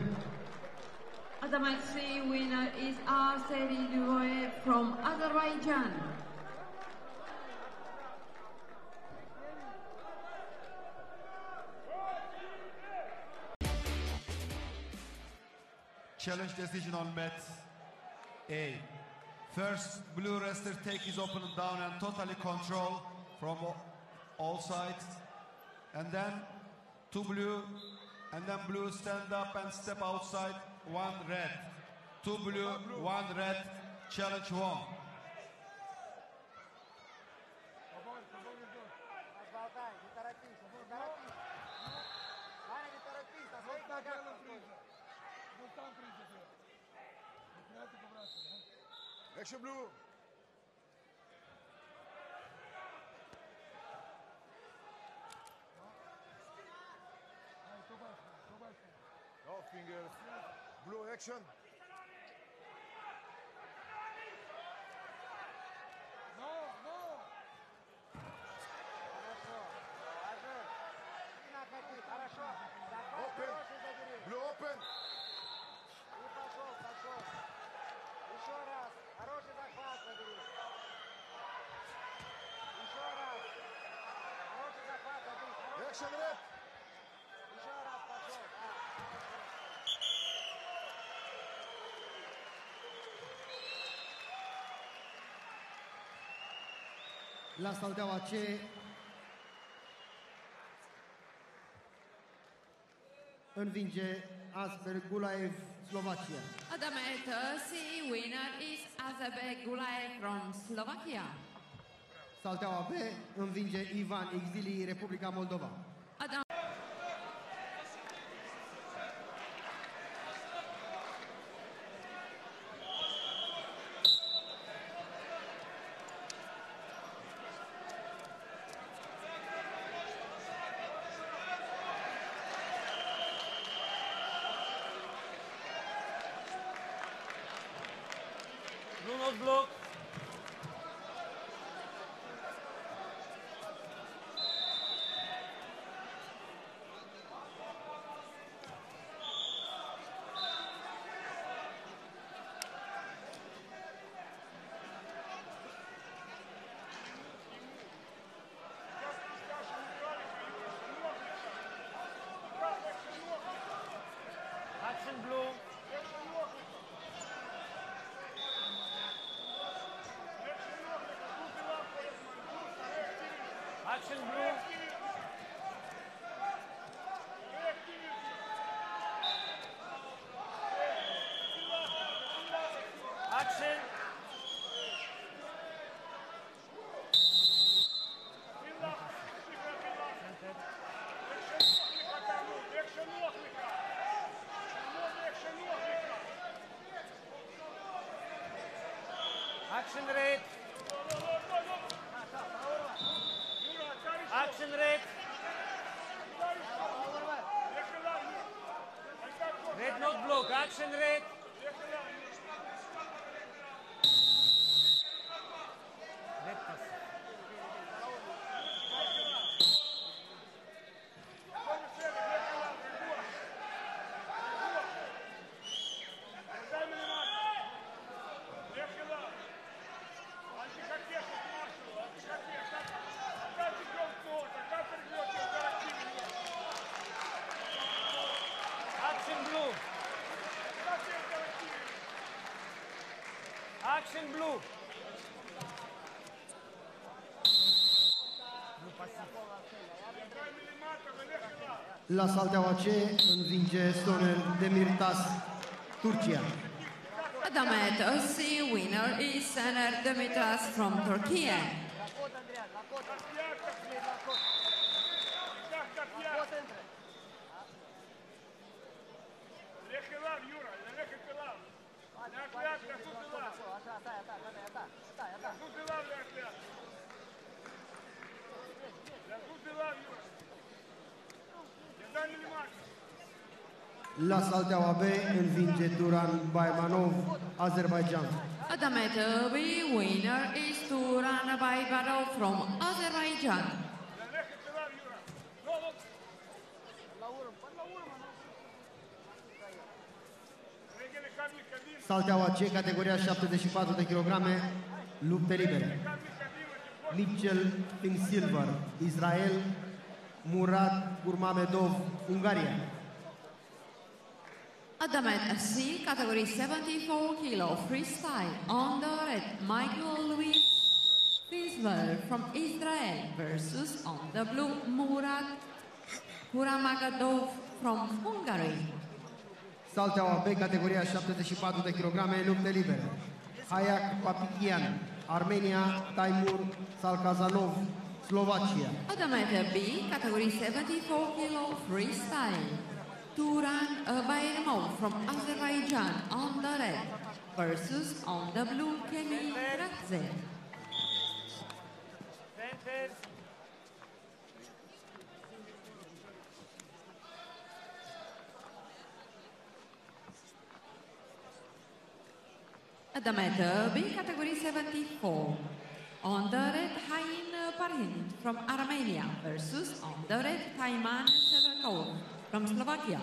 As I might say, winner is Arsely Nivoyev from Azerbaijan. Challenge decision on mat A. First, blue wrestler take his opponent down and totally control from all sides. And then two blue, and then blue stand up and step outside, one red. Two blue, one red, challenge won. Action blue. No fingers. Blue action. La Saldeaua C învinge Aspe Gulaev, Slovacia. Adame Tersi, winner is Aspe Gulaev from Slovakia. Saldeaua B învinge Ivan Ichizli, Republica Moldova. Action blue. La Saldeaua C învinge Soner Demirtas, Turcia. Adamet Ösi, winner is Soner Demirtas from Turkey. La Saldeaua B învinge Turan Bayramov, Azerbaijan. Adamet B, winner is Turan Bayramov from Azerbaijan. Salteaua C, categoria 74 de kilograme, lupte libere. Mitchell Pink Silver, Israel. Murat Gurmamedov, Ungaria. Adamet FC, category 74 kilo, freestyle, on the red, Michael Louis Fisler from Israel versus on the blue, Murat Gurmamedov from Hungary. Salteaua B, categoria 74 de kilograme, lupte libere. Hayk Papikyan, Armenia, Taimur Salkazanov, Slovacia. Adamet B, category 74 kilo, freestyle. Turan Bayramov from Azerbaijan on the red versus on the blue, Miriani Maisuradze. Adamet B, category 74. On the red, Hayim Parhin from Armenia versus on the red, Taiman Severkov from Slovakia.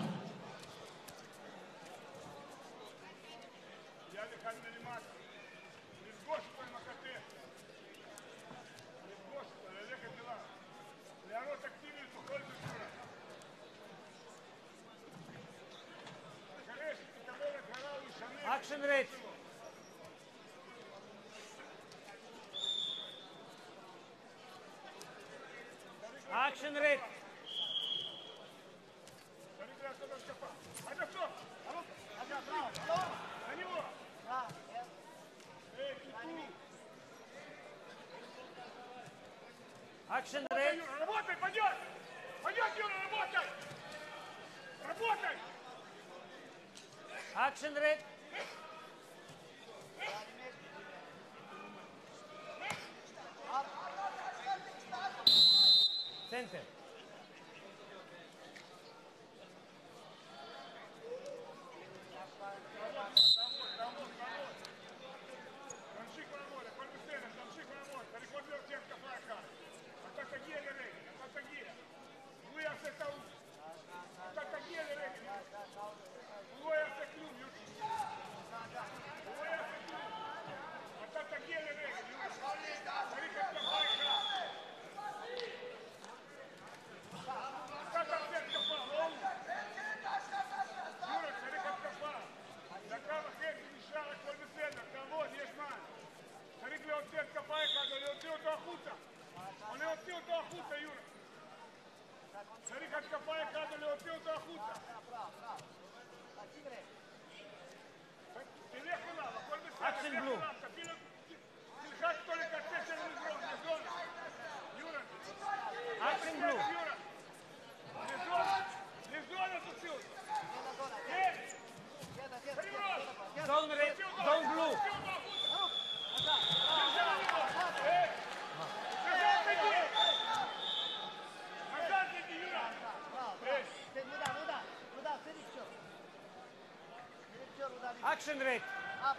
Action rate. Action rate. Action rate. Работай, пойдет! Пойдет, Юра, работай! Работай! Action rate. Center. Action rate. Up.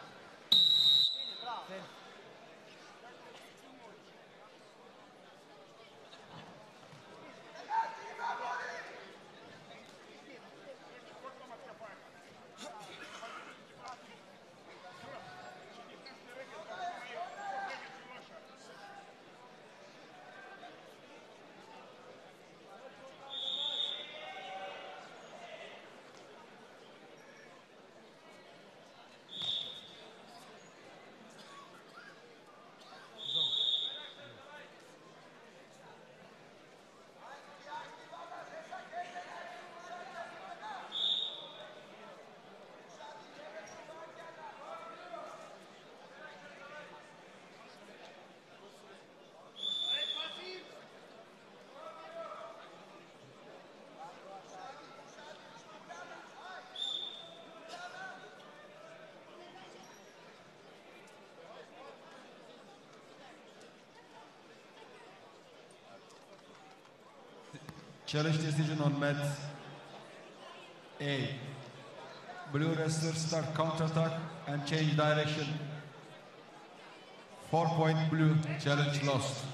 Challenge decision on mat A. Blue wrestlers start counter-attack and change direction. 4-point blue, challenge lost.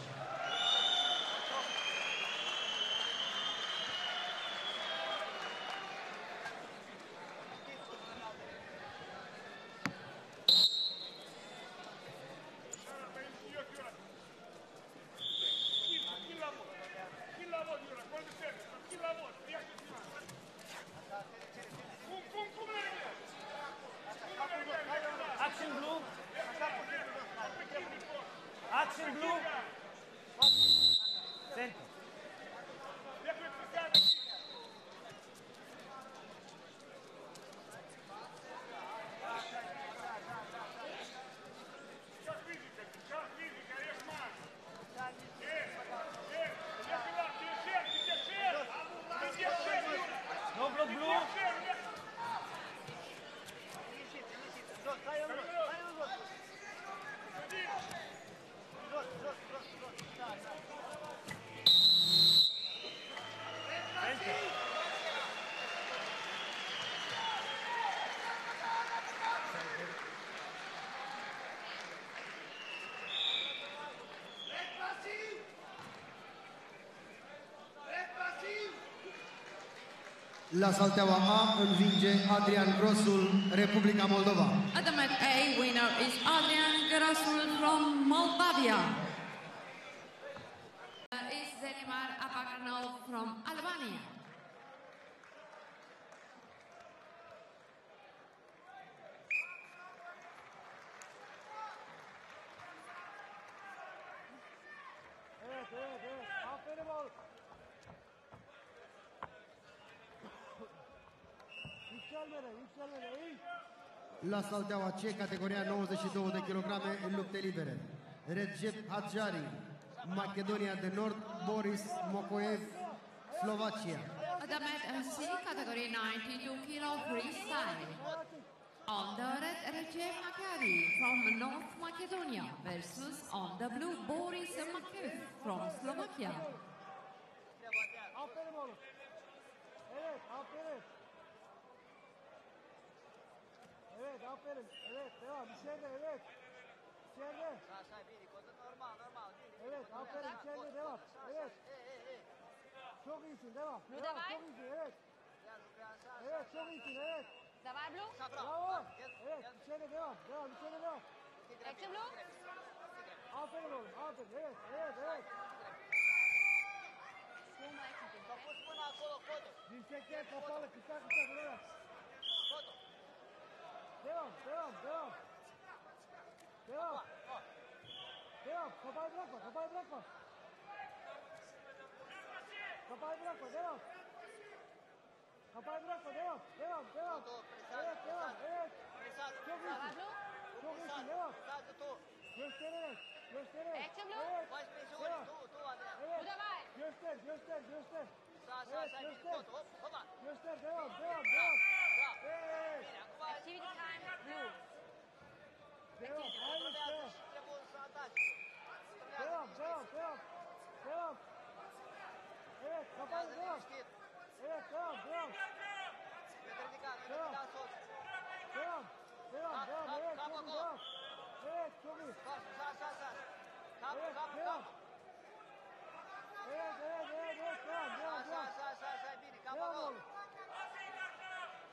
La Salteaua A învinge Adrian Grosul, Republica Moldova. At the match A, winner is Adrian Grosul from Moldavia. Is Zelimkhan Abakarov from Albania. La Salteaua C, categoria 92 de kilograme în lupte libere. Rexhep Haxhari, Macedonia de Nord, Boris Mokoev, Slovacia. The match C, category 92 kilo freestyle. On the red, Rexhep Haxhari from North Macedonia versus on the blue, Boris Mokoev from Slovakia. Evet, aferin. Evet, devam. İçeride, evet. İçeride. Normal, normal. Evet, aferin. İçeride, devam. Evet. Çok iyisin, devam. Devam, çok iyisin, evet. Evet, çok iyisin, evet. Давай, Blue. Bravo. Evet, içeride, devam. Devam, içeride, devam. Ekşi Blue. Aferin oğlum, aferin. Evet, evet, evet. Dirsekler kapalı, kısa kısa, evet. Devam, devam, devam. Devam. Devam, kafayı bırakma, kafayı bırakma. Kafayı bırakma, devam. Kafayı bırakma, devam, devam, devam. Evet, devam, evet. Çok iyisin. Çok iyisin, devam. Göstererek, göstererek. Evet, devam. Evet, göster, göster, göster. Evet, göster. Göster, devam, devam, devam. Evet. Activity time, blue. Devam, aynı devam. Devam, devam, devam. Devam. Evet, kapalı devam. Evet, devam, devam. Devam. Devam, devam, devam. Evet, çok iyi, devam. Evet, çok iyi. Evet, devam. Evet, evet, evet, evet, devam, devam, devam. Devam oğlum.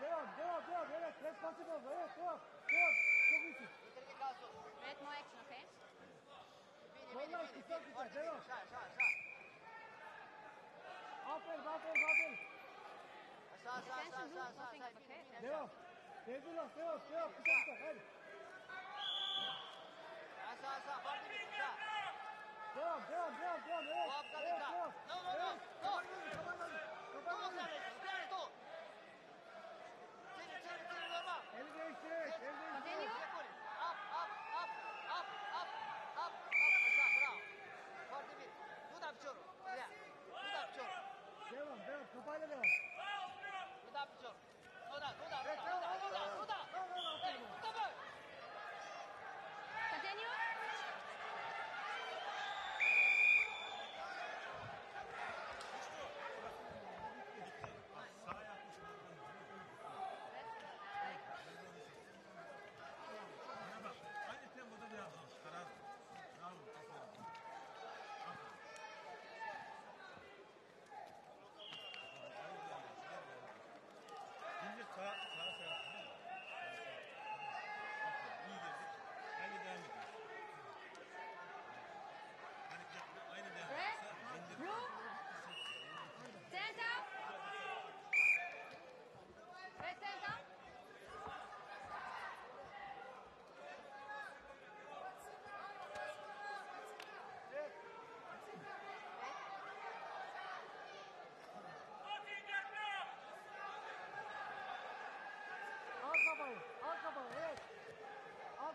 Devam, devam, devam, evet, hep pasif oldu, evet, devam, devam, çok iyisin. Evet, more action, okay? Kollar kısa kısa, devam. Aferin, aferin, aferin. Devam, Feyzullah, devam, devam, kısa kısa, hadi. Devam, devam, devam, devam, evet, evet, devam. Evet, kapanmadı, kapanmadı. Sağ, sağ, sağ.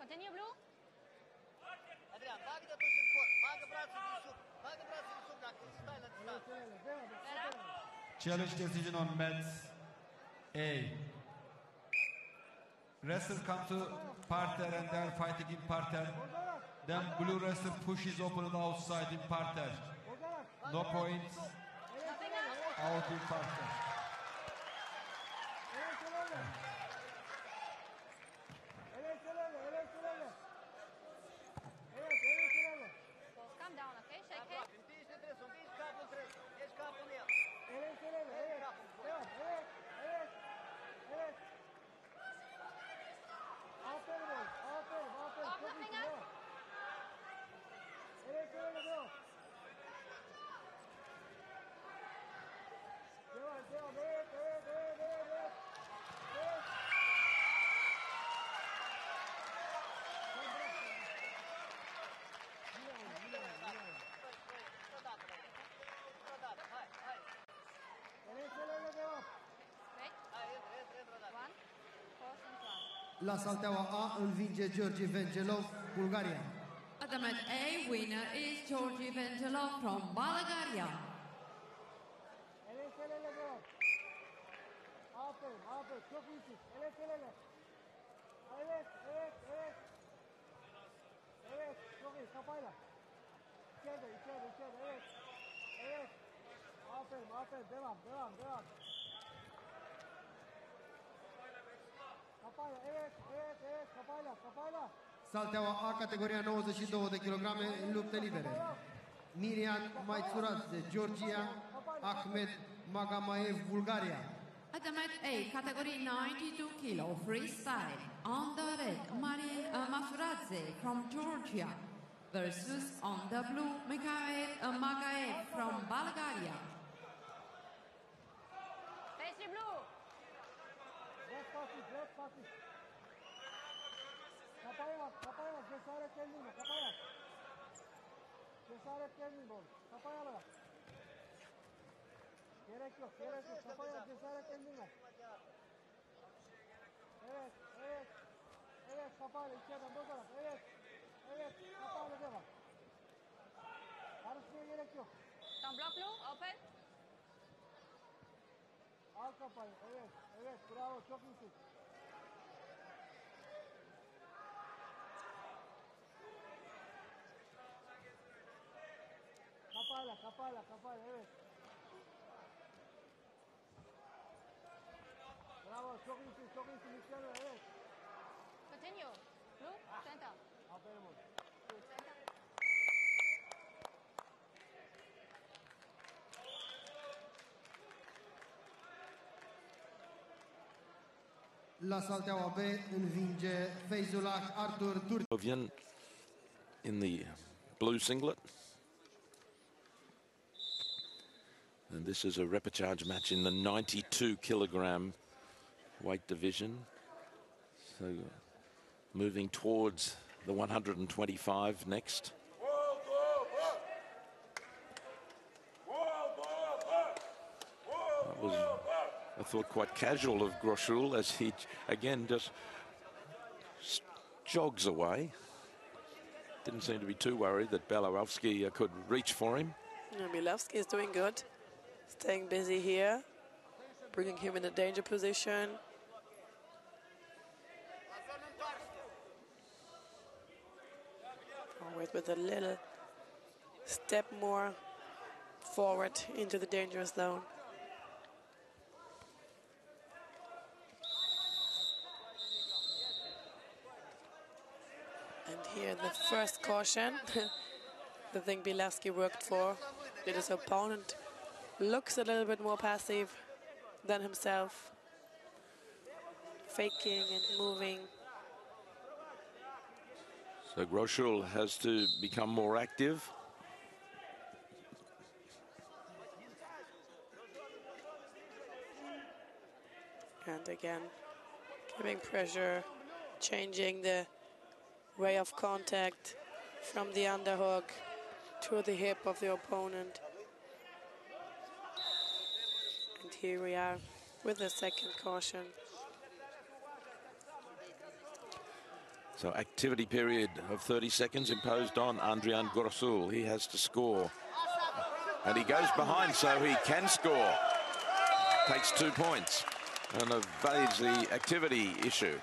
Continue blue. Adrian, Magda pushes forward. Magda brings the soup. Magda brings the soup. Like this, like that. Challenge decision on match A. Wrestler comes to parterre and they are fighting in parterre. Then blue wrestler pushes opponent outside in parterre. No points. Out in parterre. La Salteaua A învinge Georgi Vengelov, Bulgaria. At the match A, winner is Georgi Vengelov from Bulgaria. Salteaua A, categoria 92 de kilograme, lupte libere. Miriani Maisuradze, Georgia, Ahmed Magomedov, Bulgaria. At the match A, category 92 kilo, freestyle. On the red, Maisuradze from Georgia versus on the blue, Miroslav Kirov from Bulgaria. Face blue. Left party. Kapayamaz, cesaret kendine, kapayamaz. Cesaret kendine bol, kapayamaz. Gerek yok, kapayamaz, cesaret kendine. Evet, kapayla, iki adam, bu taraf, evet, kapayla devam. Karışmaya gerek yok. Tam bloklu, open. Al kapayı, evet, bravo, çok iyisin. Kapala, evet. Bravo, çok iyisin, yükselme, evet. Continue, blue, center. Aferin olsun. La Salteaua B învinge Feyzullah Artur Turcian in the blue singlet. And this is a repechage match in the 92 kilogram weight division. So moving towards the 125 next. That was, I thought, quite casual of Grosul as he again just jogs away. Didn't seem to be too worried that Belowski could reach for him. Belowski is doing good. Staying busy here, bringing him in a danger position. Always with a little step more forward into the dangerous zone. And here the first caution, the thing Belowski worked for, did his opponent looks a little bit more passive than himself, faking and moving. So Grosul has to become more active. And again, giving pressure, changing the way of contact from the underhook to the hip of the opponent. And here we are with the second caution. So activity period of 30 seconds imposed on Adrian Grosul. He has to score. And he goes behind, so he can score. Takes 2 points and evades the activity issue.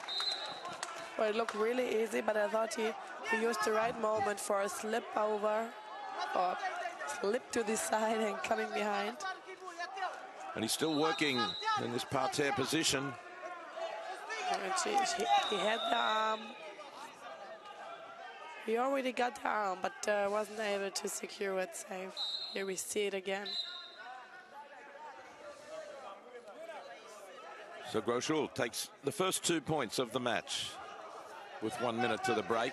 Well, it looked really easy, but I thought he used the right moment for a slip over, or slip to the side and coming behind. And he's still working in this parterre position. And he had the arm. He already got the arm, but wasn't able to secure it safe. Here we see it again. So Grosul takes the first 2 points of the match with 1 minute to the break.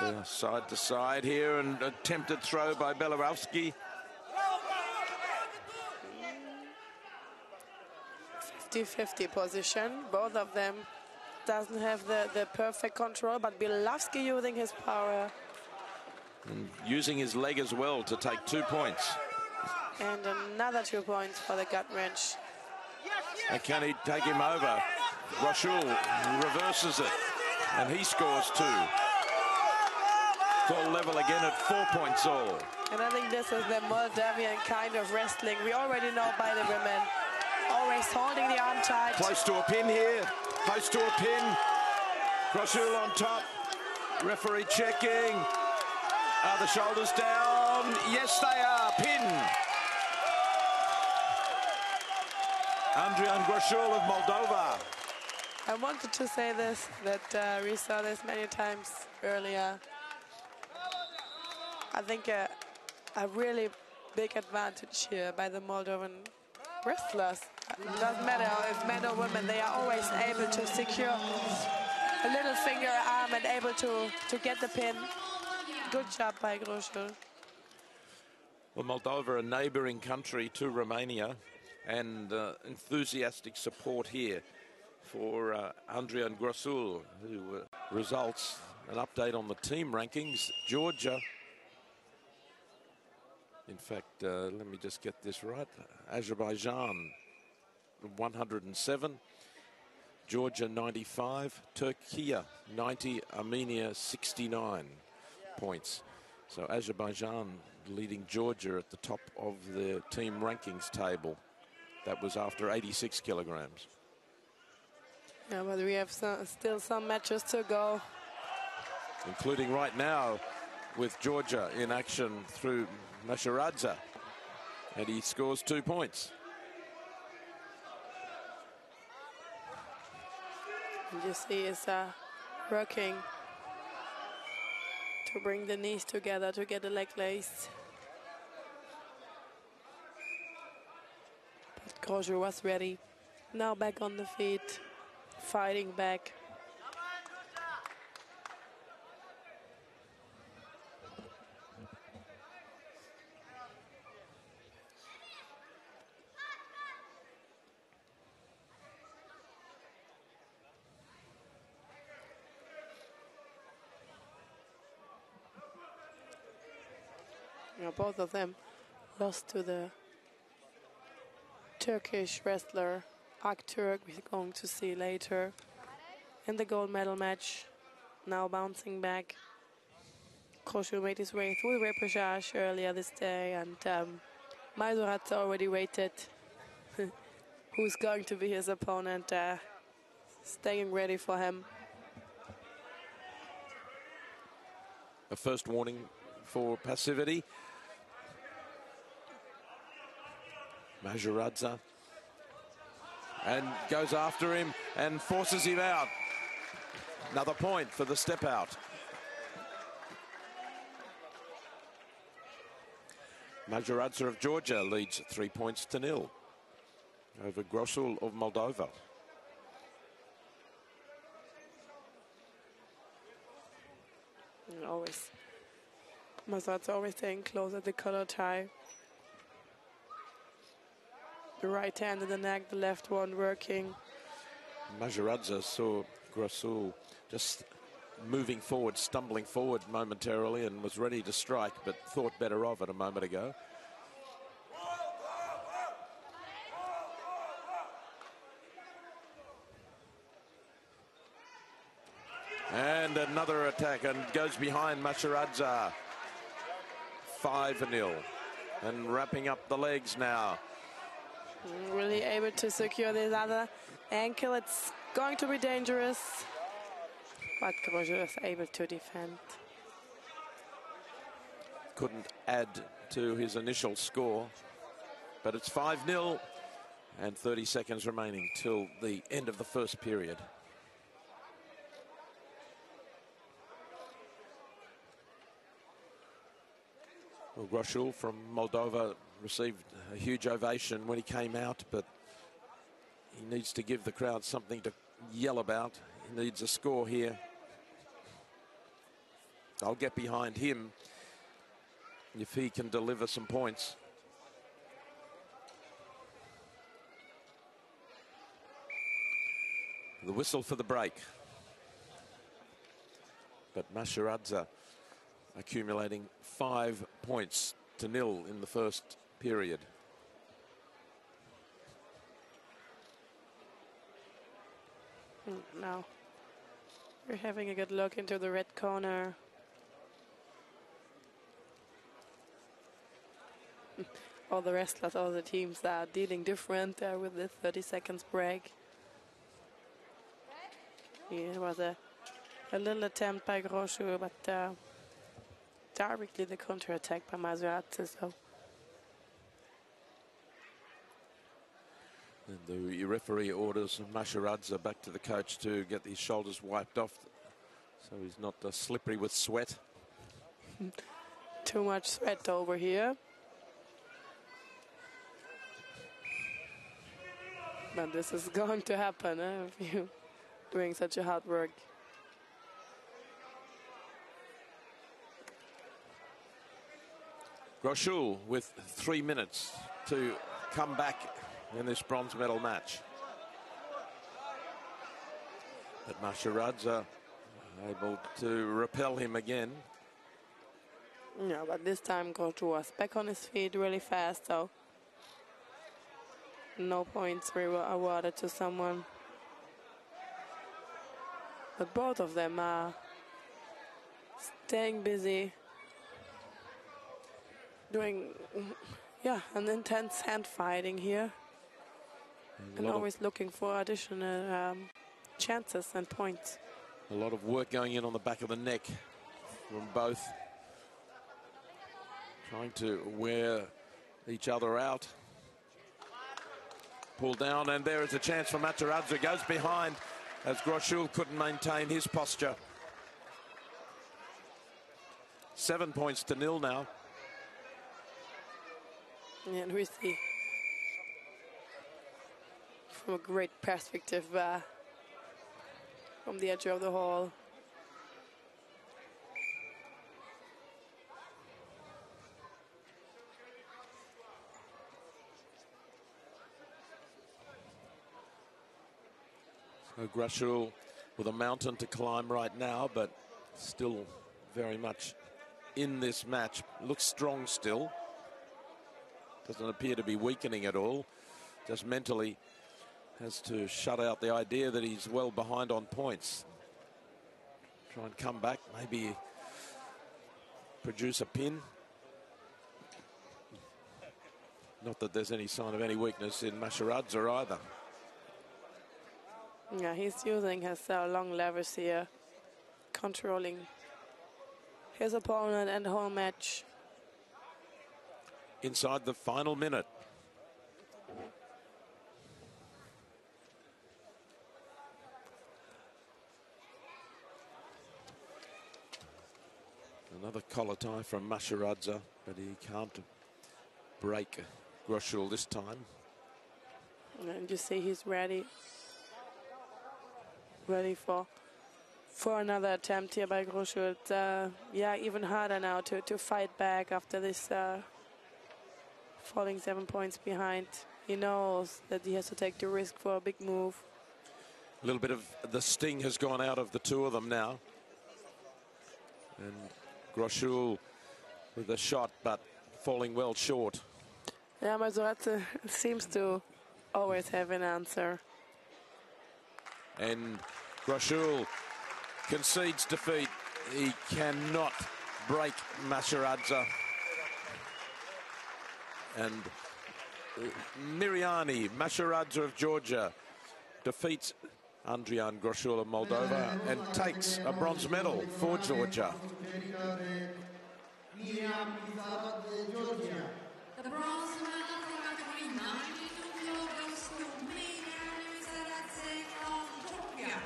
And side to side here, and attempted throw by Belarovsky. 50-50 position, both of them. Doesn't have the perfect control, but Belarovsky using his power. And using his leg as well to take 2 points. And another 2 points for the gut wrench. And can he take him over? Grosul reverses it, and he scores two. Full level again at 4 points all. And I think this is the Moldavian kind of wrestling we already know by the women. Always holding the arm tight. Close to a pin here. Close to a pin. Grosul on top. Referee checking. Are the shoulders down? Yes, they are. Pin. Adrian Grosul of Moldova. I wanted to say this, that we saw this many times earlier. I think a really big advantage here by the Moldovan wrestlers. It doesn't matter if men or women, they are always able to secure a little finger arm and able to get the pin. Good job by Grosul. Well, Moldova, a neighbouring country to Romania, and enthusiastic support here for Adrian Grosul, who results an update on the team rankings. Georgia. In fact, let me just get this right. Azerbaijan, 107. Georgia, 95. Turkey, 90. Armenia, 69 points. So Azerbaijan leading Georgia at the top of the team rankings table. That was after 86 kilograms. Yeah, but we have still some matches to go. Including right now with Georgia in action through Maisuradze, and he scores 2 points. And you see is working to bring the knees together to get the leg lace. But Grosul was ready. Now back on the feet, fighting back. Both of them lost to the Turkish wrestler Aktürk, we're going to see later in the gold medal match. Now bouncing back. Grosul made his way through the repêchage earlier this day, and Maisuradze already waited. Who's going to be his opponent? Staying ready for him. A first warning for passivity. Maisuradze, and goes after him and forces him out. Another point for the step out. Maisuradze of Georgia leads 3-0 over Grosul of Moldova. And always, Maisuradze always staying close at the collar tie. The right hand in the neck, the left one working. Maisuradze saw Grosul just moving forward, stumbling forward momentarily, and was ready to strike, but thought better of it a moment ago. And another attack, and goes behind Maisuradze. 5-0, and wrapping up the legs now. Really able to secure this other ankle. It's going to be dangerous, but Grosul is able to defend. Couldn't add to his initial score, but it's 5-0 and 30 seconds remaining till the end of the first period. Well, Grosul from Moldova received a huge ovation when he came out, but he needs to give the crowd something to yell about. He needs a score here. I'll get behind him if he can deliver some points. The whistle for the break. But Maisuradze accumulating 5-0 in the first period. Now we're having a good look into the red corner. All the wrestlers, all the teams are dealing different there with this 30 seconds break. Yeah, it was a little attempt by Grosul, but directly the counter-attack by Maisuradze. So. And the referee orders Maisuradze back to the coach to get his shoulders wiped off, so he's not slippery with sweat. Too much sweat over here. But this is going to happen, eh, if you're doing such a hard work. Grosul with 3 minutes to come back in this bronze medal match. But Maisuradze able to repel him again. No, but this time Grosul was back on his feet really fast, so no points were awarded to someone. But both of them are staying busy, doing, yeah, an intense hand fighting here. And always looking for additional chances and points. A lot of work going in on the back of the neck from both. Trying to wear each other out. Pull down, and there is a chance for Maisuradze. Goes behind as Grosul couldn't maintain his posture. 7-0 now. And we see from a great perspective from the edge of the hall. So Grosul with a mountain to climb right now, but still very much in this match. Looks strong still. Doesn't appear to be weakening at all. Just mentally has to shut out the idea that he's well behind on points. Try and come back, maybe produce a pin. Not that there's any sign of any weakness in Maisuradze either. Yeah, he's using his long levers here, controlling his opponent and the whole match. Inside the final minute. Another collar tie from Maisuradze, but he can't break Grosul this time. And you see he's ready for another attempt here by Grosul. It's, yeah, even harder now to fight back after this falling 7 points behind. He knows that he has to take the risk for a big move. A little bit of the sting has gone out of the two of them now. And Grosul with a shot, but falling well short. Yeah, Maisuradze seems to always have an answer. And Grosul concedes defeat. He cannot break Maisuradze. And Miriani Maisuradze of Georgia defeats Adrian Grosul of Moldova and takes a bronze medal for Georgia. The bronze medal for category 92 kg goes to Miriani Maisuradze of Georgia.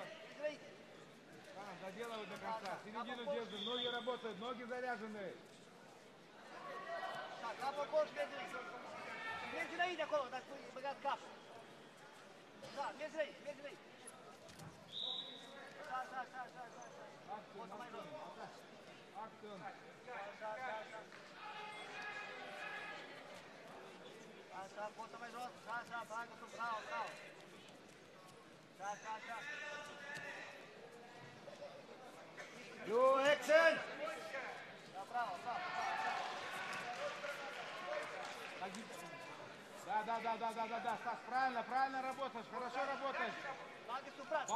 Да, Стас, правильно работаешь, хорошо работаешь.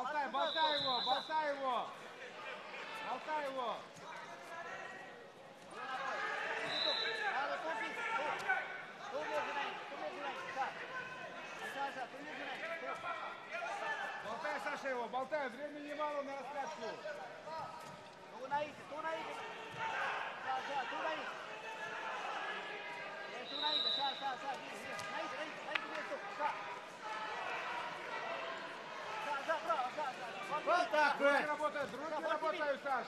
Болтай его. Болтай, Саша, его, болтай, времени немало на раскачку. Вот так, руки работают, Саш.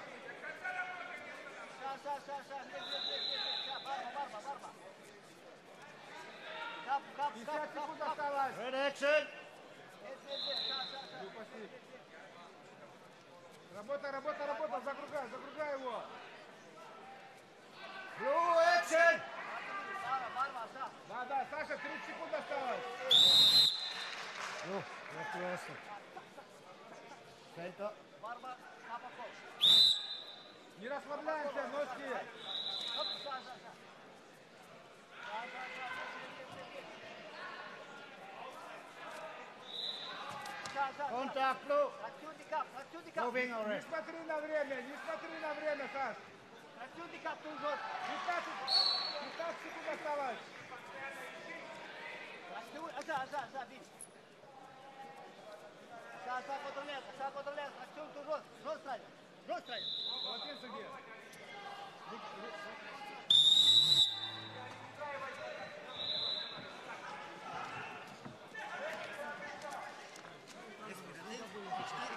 Сейчас секунд осталось. Работа, закругай его. Экшен! Да, Саша, 30 секунд осталось. Ну, прекрасно. Не расслабляемся, носки. Контакт. Не смотри на время, Саш. 15 секунд осталось. Сейчас контролирует. Актюн, ты жёст ставишь. Смотри, судья. Thank you.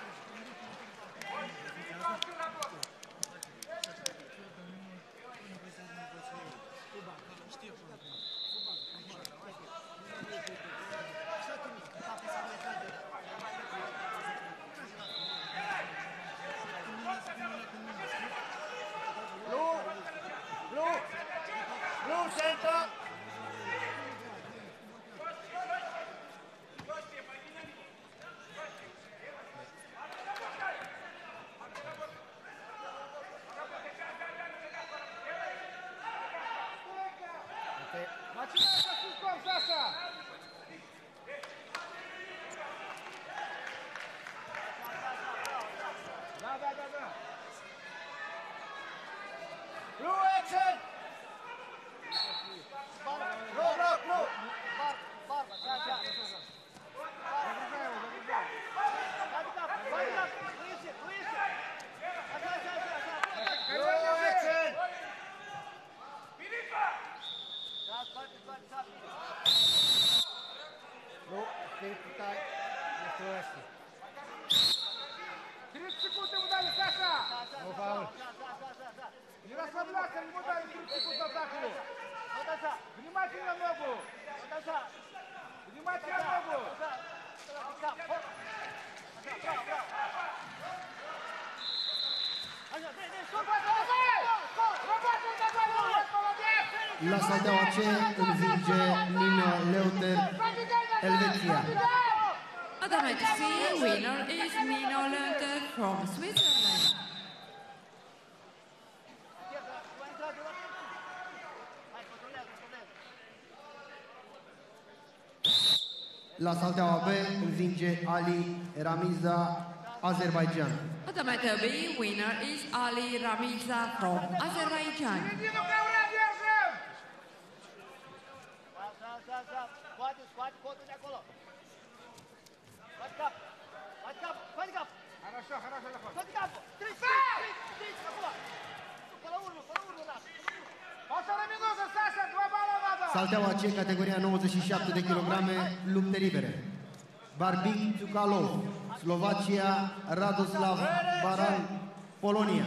La saltauce învinge Nina Leuter Elveția. The red sea winner is Nina Leuter from Switzerland. La salteaua B învinge Ali Ramiza, Azerbaijan. The matter B winner is Ali Ramiza from Azerbaijan. Salteaua C, categoria 97 de kilograme, lupte libere. Barbic Tsukalov, Slovacia, Radoslav Baran, Polonia.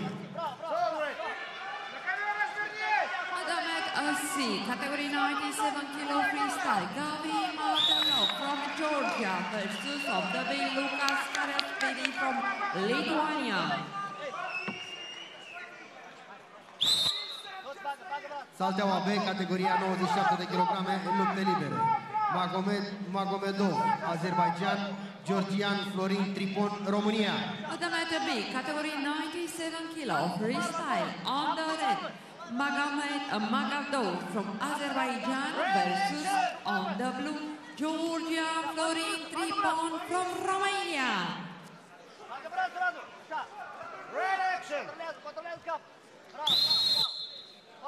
C, category 97 kilo freestyle, Gabi Martelov from Georgia versus Obdavi Lukas Karetsvili from Lithuania. Salteaua B, categoria 97 de kilograme, în lupte libere. Magomed Magomedov, Azerbaijan, Georgian Florin Tripon, România. The matter B, category 97 kilo freestyle, on the red. Magomed Magomedov from Azerbaijan versus on the blue. Georgia Florin Tripon from Romania. Red action.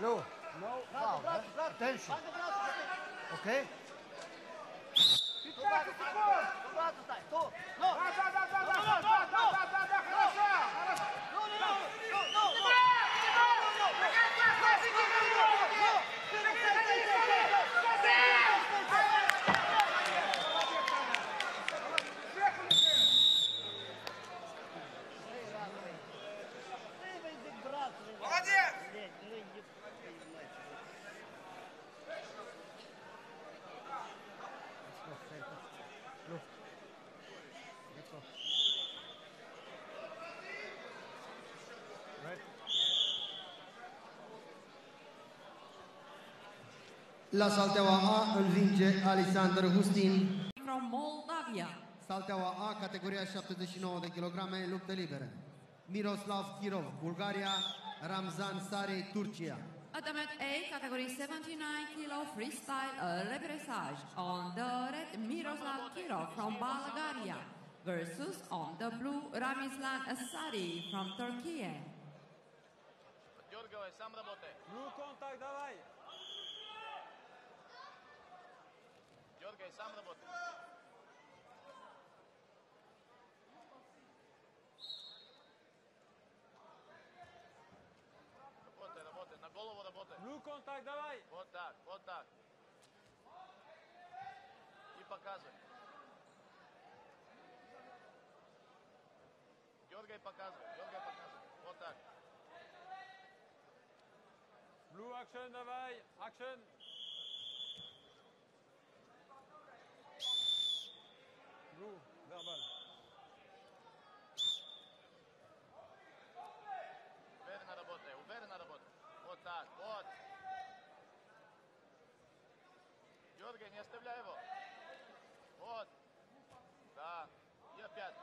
No, no, foul, attention, okay? La salteaua A învinge Alexandru Hustin from Moldavia. Salteaua A, categoria 79 de kilograme, lupte libere. Miroslav Kirov, Bulgaria, Ramzan Sari, Turcia. Adamant A, category 79 kilo freestyle reprisage on the red Miroslav Kirov from Bulgaria versus on the blue Ramizan Sari from Turkey. Georgio, sam работе. Ну контакт, давай. George, сам работай. Работай, работай, на голову работай. Ну, контакт давай. Вот так, вот так. И показывай. Дергай, показывай, дергай, показывай. Вот так. Blue action, давай, action. Blue, verbal. Уверенно работай, вот так, вот. Дергай, не оставляй его. Вот. Да. И опять.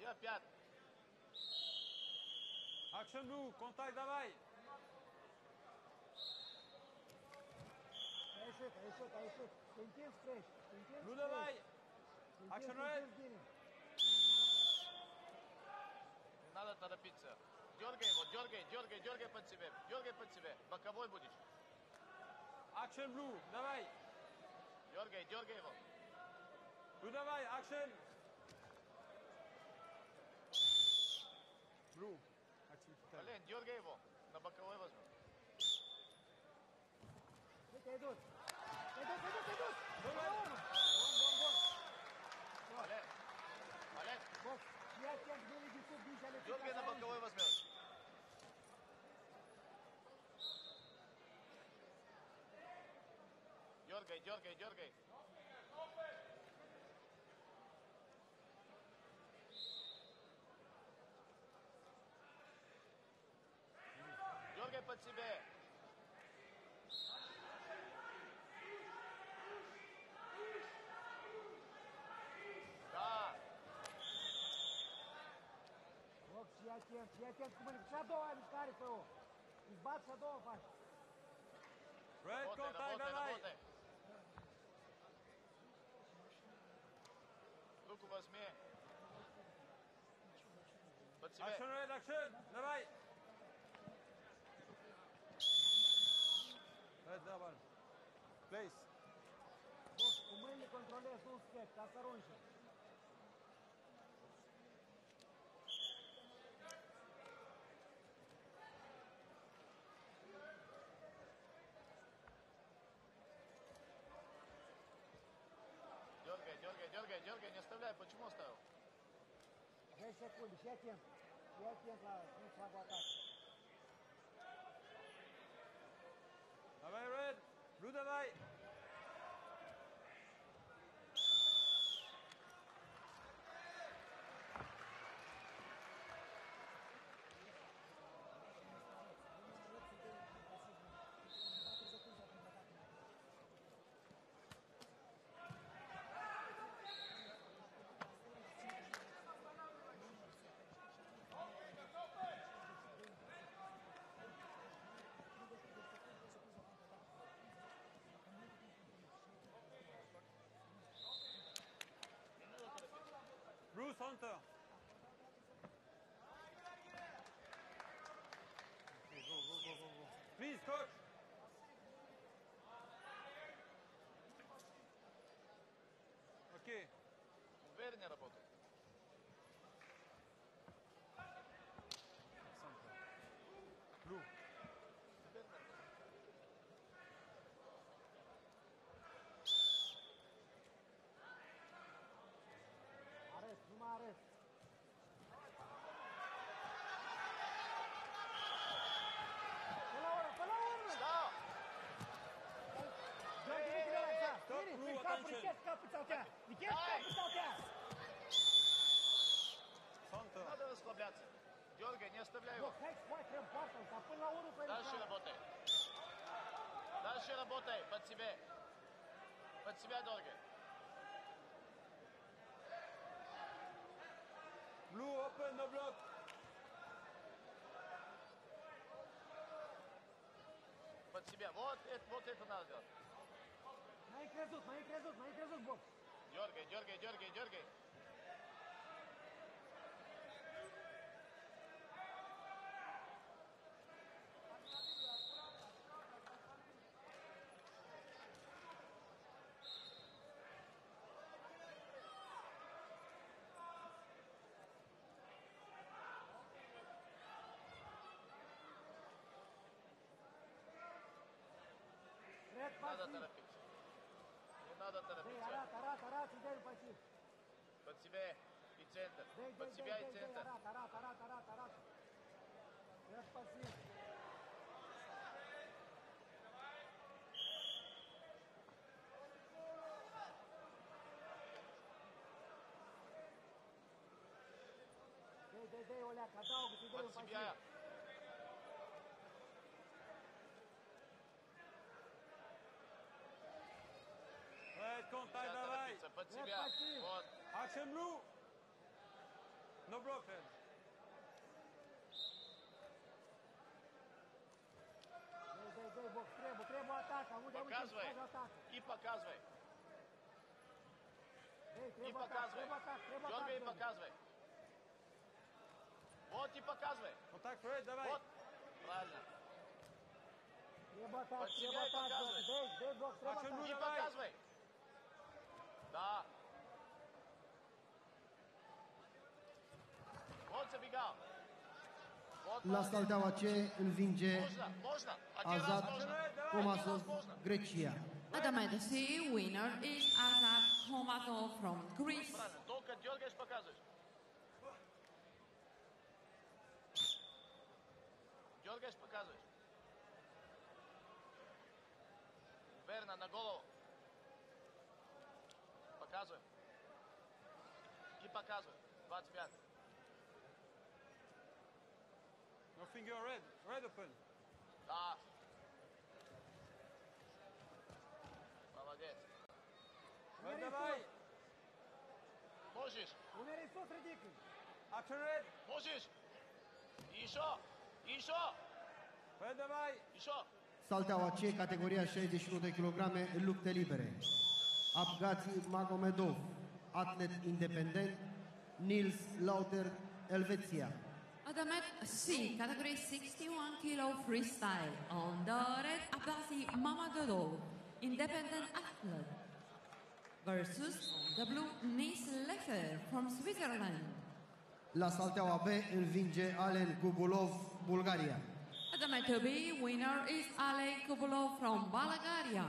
И опять. Action blue, контакт давай. Хорошо, хорошо, хорошо. Интенс крэш. Blue давай. Action red. Надо торопиться. Дергай его, дергай, дергай, дергай под себя. Дергай под себя. Боковой будешь. Action blue, давай. Дергай, дергай его. Blue давай, action. Blue. Блин, дергай его, на боковой возьму. Идут, идут, идут, идут. Давай. Вон, вон, вон. Блин, блин. Я сейчас вылезу, бежали. Дергай на боковой возьмешь. Дергай, дергай, дергай. Под себе. Да. Вот я тем, шадоваем, стариков. Избавь шадов, Паш. Ред, контакт, давай. Руку возьми. Под себе. Акшен, Ред, акшен, давай. Давай. Плейс. Умели контролируя суспект, осторожно. Дергай, дергай, дергай, дергай, не оставляй. Почему оставил? 6 секунд, я тем, не хватает. Давай, Ред. Блю, давай. Center. Okay, go. Please, coach. Okay. Увереннее работай. Blue. Надо расслабляться. Дергай, не оставляй его. Дальше работай. Дальше работай. Под себя. Под себя дергай. Blue open the block. Под себя. Вот это надо делать. Мои крадут, бокс. Дергай. надо торопиться. Не надо торопиться. Под себя и центр. Под себя и центр. Под себя. Под себя. Вот. No broken. Показывай. И показывай. И показывай. Дергай и показывай. Вот и показывай. Вот так, Фрейд, давай. Вот. Правильно. Под себя и показывай. И показывай. Да. La Saldaua C învinge Azat Komasov, Grecia. Adamant, the winner is Azat Komasov from Greece. Дергаешь, показываешь. Верно, на голову. Показывай. И показывай. 25. No finger red. Red open. Да. Молодец. Red, давай. Можешь. Умери суд, редикли. After red. Можешь. Еще. Еще. Red, давай. Еще. Salteaua C, categoria 61 de kilograme, lupte libere. Abgazi Magomedov, atlet independent. Nils Lauter, Elveția. Adamet C, category 61 kilo freestyle. On the red, Abasi Mamagodov, independent athlete. Versus the blue, Nils Leffer from Switzerland. La Salteaua B învinge Alen Kubulov, Bulgaria. Adamet B, winner is Alen Kubulov from Bulgaria.